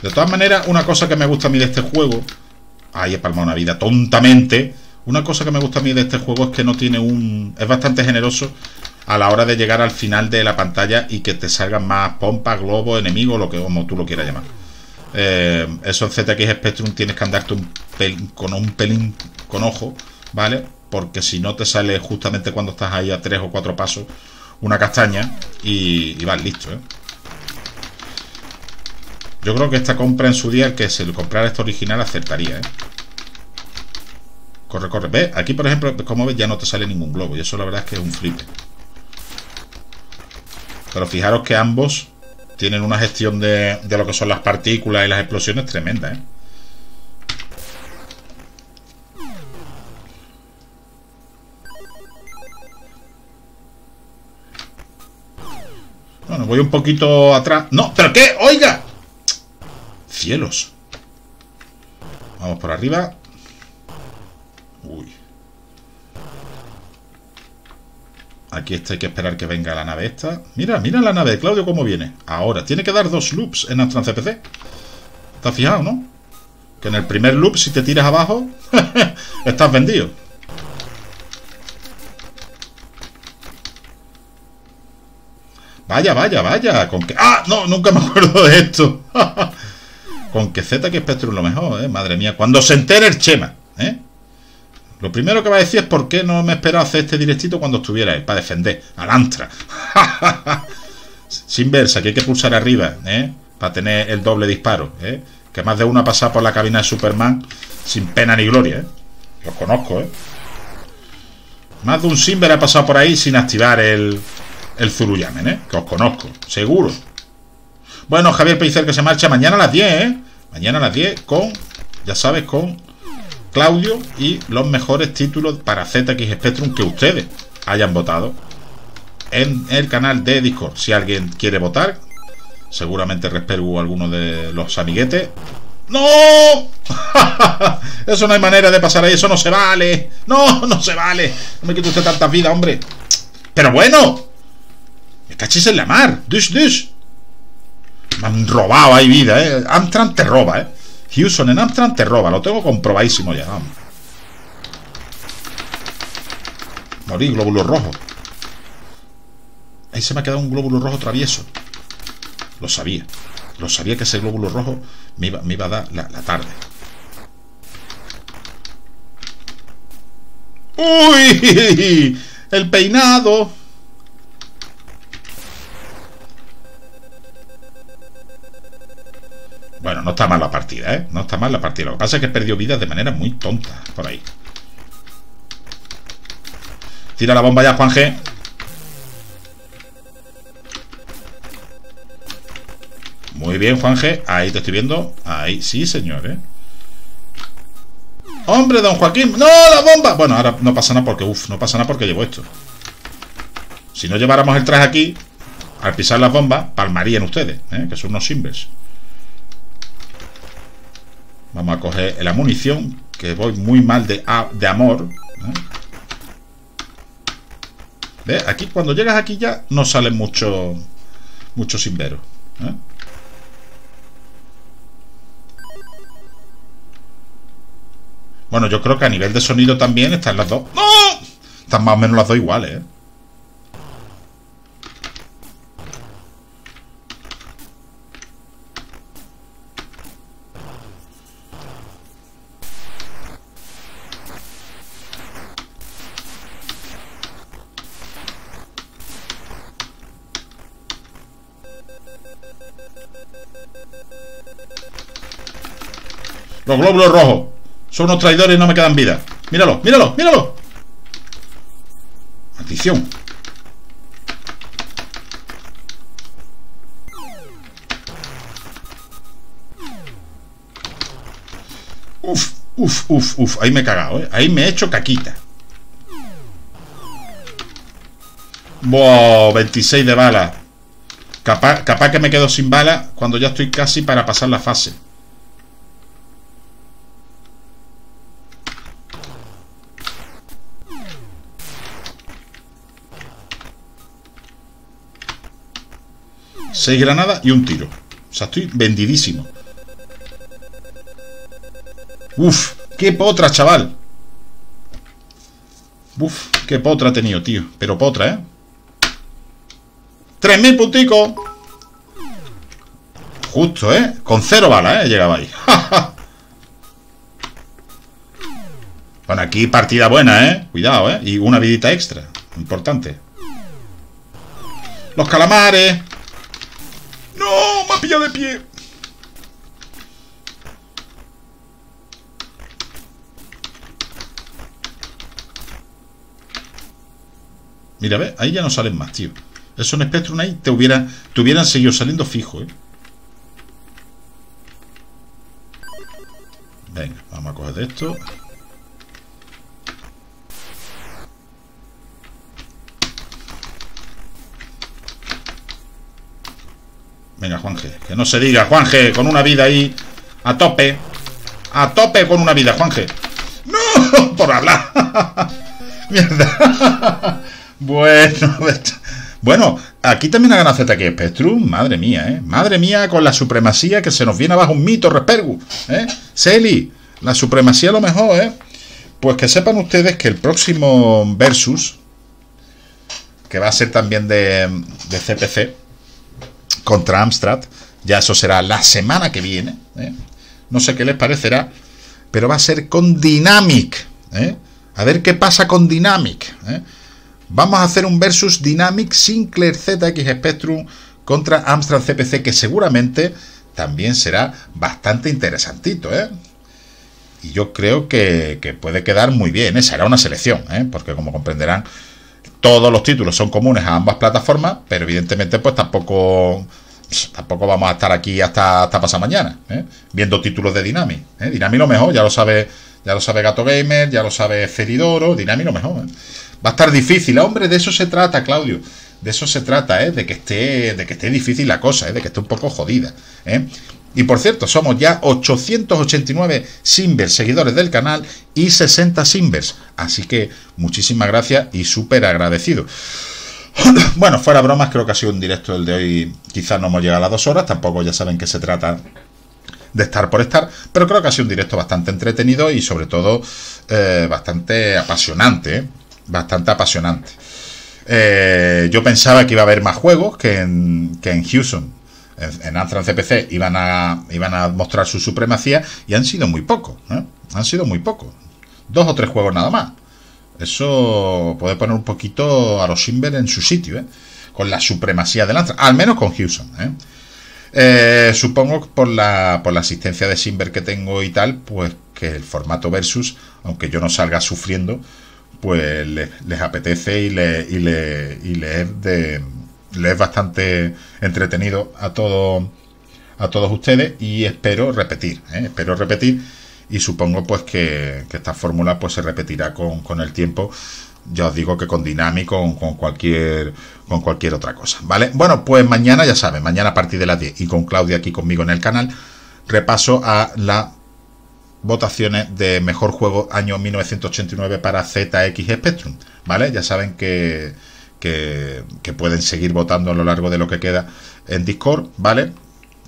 De todas maneras, una cosa que me gusta a mí de este juego... Ahí he palmado una vida tontamente. Una cosa que me gusta a mí de este juego es que no tiene un... Es bastante generoso a la hora de llegar al final de la pantalla y que te salgan más pompas, globos, enemigos, lo que como tú lo quieras llamar. Eso en ZX Spectrum tienes que andarte un pelín con ojo, ¿vale? Porque si no te sale justamente cuando estás ahí a 3 o 4 pasos una castaña y vas listo, ¿eh? Yo creo que esta compra en su día, que si comprara esto original, acertaría, ¿eh? Corre, corre. ¿Ves? Aquí, por ejemplo, como ves, ya no te sale ningún globo. Y eso la verdad es que es un flip. Pero fijaros que ambos tienen una gestión de lo que son las partículas y las explosiones tremenda, ¿eh? Bueno, voy un poquito atrás. ¡No! ¿Pero qué? ¡Oiga! ¡Cielos! Vamos por arriba. Uy. Aquí está, hay que esperar que venga la nave esta. Mira, mira la nave de Claudio cómo viene. Ahora, tiene que dar 2 loops en Amstrad CPC. ¿Estás fijado, no? Que en el primer loop, si te tiras abajo, estás vendido. Vaya, vaya, vaya. Con que... ¡Ah! No, nunca me acuerdo de esto. Con que Z que Spectrum lo mejor, ¿eh? Madre mía, cuando se entere el Chema, ¿eh? Lo primero que va a decir es por qué no me esperaba hacer este directito cuando estuviera él, para defender al Amstrad. Sin versa, que hay que pulsar arriba, ¿eh? Para tener el doble disparo, ¿eh? Que más de uno ha pasado por la cabina de Superman sin pena ni gloria, ¿eh? Los conozco, ¿eh? Más de un Simber ha pasado por ahí sin activar el Zuruyamen, ¿eh? Que os conozco, seguro. Bueno, Javier Pellicer que se marcha mañana a las 10, ¿eh? Mañana a las 10 con, ya sabes, con Claudio y los mejores títulos para ZX Spectrum que ustedes hayan votado en el canal de Discord. Si alguien quiere votar, seguramente Respergu alguno de los amiguetes. ¡No! Eso no hay manera de pasar ahí, eso no se vale. No, no se vale. No me quita usted tantas vidas, hombre. Pero bueno, me cachis en la mar. Dush, dush. Me han robado ahí vida, ¿eh? Amstrad te roba, ¿eh? Hewson en Amstrad te roba. Lo tengo comprobadísimo ya, vamos. Morí, glóbulo rojo. Ahí se me ha quedado un glóbulo rojo travieso. Lo sabía. Lo sabía que ese glóbulo rojo me iba a dar la tarde. ¡Uy! El peinado. Bueno, no está mal la partida, ¿eh? No está mal la partida. Lo que pasa es que he perdido vidas de manera muy tonta por ahí. Tira la bomba ya, Juan G. Muy bien, Juan G. Ahí te estoy viendo. Ahí, sí, señor, ¿eh? ¡Hombre, don Joaquín! ¡No, la bomba! Bueno, ahora no pasa nada porque... Uf, no pasa nada porque llevo esto. Si no lleváramos el traje aquí, al pisar las bombas, palmarían ustedes, ¿eh? Que son unos simbers. Vamos a coger la munición, que voy muy mal de amor, ¿eh? ¿Ves? Aquí, cuando llegas aquí ya no salen muchos sinveros, ¿eh? Bueno, yo creo que a nivel de sonido también están las dos. ¡No! Están más o menos las dos iguales, ¿eh? Los glóbulos rojos son unos traidores y no me quedan vida. Míralo, míralo, míralo. Maldición. Uf, Uf, uf, uf, ahí me he cagado, ¿eh? Ahí me he hecho caquita. Wow, 26 de bala. Capaz que me quedo sin bala cuando ya estoy casi para pasar la fase. Seis granadas y un tiro. O sea, estoy vendidísimo. Uf, qué potra, chaval. Uf, qué potra ha tenido, tío. Pero potra, ¿eh? 3000 punticos. Justo, ¿eh? Con 0 balas, ¿eh? Llegaba ahí. Bueno, aquí partida buena, ¿eh? Cuidado, ¿eh? Y una vidita extra. Importante. Los calamares. ¡No! ¡Me ha pillado de pie! Mira, ve, ahí ya no salen más, tío. Es un Spectrum ahí, te hubieran seguido saliendo fijo, ¿eh? Venga, vamos a coger de esto. Venga, Juan G, que no se diga, Juan G, con una vida ahí, a tope con una vida, Juan G. ¡No! Por hablar. Mierda. Bueno, bueno, aquí también ha ganado ZK Spectrum. Madre mía, ¿eh? Madre mía con la supremacía que se nos viene abajo un mito, Respergu, ¿eh? Celi, la supremacía a lo mejor, ¿eh? Pues que sepan ustedes que el próximo Versus, que va a ser también de CPC, contra Amstrad, ya eso será la semana que viene, ¿eh? No sé qué les parecerá, pero va a ser con Dinamic, ¿eh? A ver qué pasa con Dinamic, ¿eh? Vamos a hacer un versus Dynamic Sinclair ZX Spectrum contra Amstrad CPC, que seguramente también será bastante interesantito, ¿eh? Y yo creo que puede quedar muy bien, ¿eh? Será una selección, ¿eh? Porque como comprenderán, todos los títulos son comunes a ambas plataformas, pero evidentemente pues tampoco vamos a estar aquí hasta pasado mañana, ¿eh? Viendo títulos de Dynamic, ¿eh? Dynamic lo mejor, ya lo sabe Gato Gamer, ya lo sabe Feridoro, Dynamic lo mejor, ¿eh? Va a estar difícil, hombre, de eso se trata, Claudio. De eso se trata, ¿eh? De que esté difícil la cosa, ¿eh? De que esté un poco jodida, ¿eh? Y por cierto, somos ya 889 Simbers, seguidores del canal, y 60 Simbers. Así que muchísimas gracias y súper agradecido. Bueno, fuera bromas, creo que ha sido un directo el de hoy. Quizás no hemos llegado a las 2 horas, tampoco ya saben que se trata de estar por estar, pero creo que ha sido un directo bastante entretenido y sobre todo bastante apasionante, ¿eh? Bastante apasionante. Yo pensaba que iba a haber más juegos que en Hewson, en Amstrad CPC iban a mostrar su supremacía, y han sido muy pocos, ¿eh? Han sido muy pocos, 2 o 3 juegos nada más. Eso puede poner un poquito a los Simber en su sitio, ¿eh? Con la supremacía del Amstrad, al menos con Hewson, ¿eh? Supongo que por la asistencia de Simber que tengo y tal, pues que el formato versus, aunque yo no salga sufriendo, pues les apetece y les es bastante entretenido a todos ustedes, y espero repetir, ¿eh? Espero repetir, y supongo pues que esta fórmula pues se repetirá con el tiempo. Ya os digo que con Dynamic, con cualquier otra cosa, ¿vale? Bueno, pues mañana, ya saben, mañana a partir de las 10, y con Claudia aquí conmigo en el canal, repaso a la votaciones de mejor juego año 1989 para ZX Spectrum, ¿vale? Ya saben que pueden seguir votando a lo largo de lo que queda en Discord, ¿vale?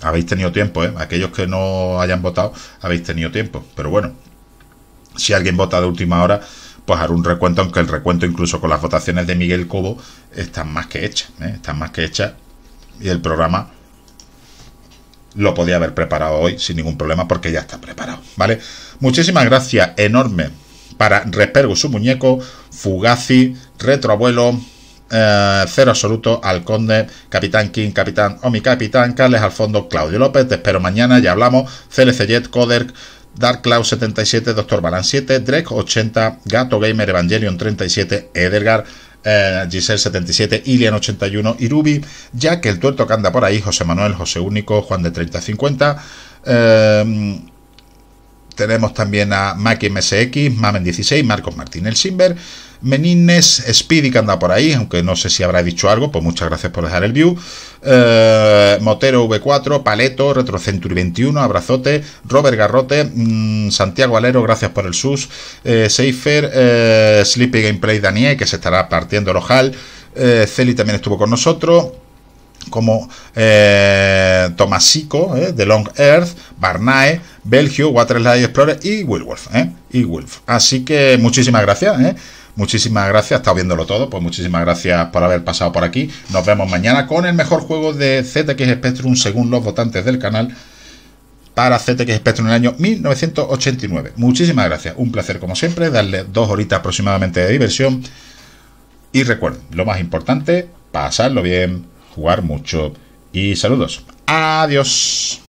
Habéis tenido tiempo, ¿eh? Aquellos que no hayan votado, habéis tenido tiempo, pero bueno, si alguien vota de última hora, pues haré un recuento, aunque el recuento incluso con las votaciones de Miguel Cobo están más que hechas, ¿eh? Están más que hechas, y el programa lo podía haber preparado hoy sin ningún problema, porque ya está preparado, ¿vale? Muchísimas gracias enormes para Respergu, su muñeco, Fugazi, Retroabuelo, Cero Absoluto, Alconde, Capitán King, Capitán Omi, Capitán Carles al fondo, Claudio López, te espero mañana, ya hablamos, CLC Jet, Coderc, Dark Cloud 77, Doctor Balan 7, Drek 80, Gato Gamer, Evangelion 37, Edelgar, Giselle 77, Ilian 81, Irubi, Jack, el tuerto que anda por ahí, José Manuel, José Único, Juan de 3050, Tenemos también a Maki MSX, Mamen16, Marcos Martín, el Simber, Menines, Speedy, que anda por ahí, aunque no sé si habrá dicho algo, pues muchas gracias por dejar el view. Motero V4, Paleto, RetroCentury 21, abrazote, Robert Garrote, Santiago Valero, gracias por el sus, Seifer, Sleepy Gameplay Daniel, que se estará partiendo el ojal, Celi también estuvo con nosotros, como Tomasico, de Long Earth, Barnae, Belgio, Waterslide Explorer y Wilwolf, Así que muchísimas gracias, muchísimas gracias, he estado viéndolo todo, pues muchísimas gracias por haber pasado por aquí. Nos vemos mañana con el mejor juego de ZX Spectrum según los votantes del canal para ZX Spectrum en el año 1989. Muchísimas gracias, un placer como siempre, darle 2 horitas aproximadamente de diversión y recuerden, lo más importante, pasarlo bien, jugar mucho y saludos. Adiós.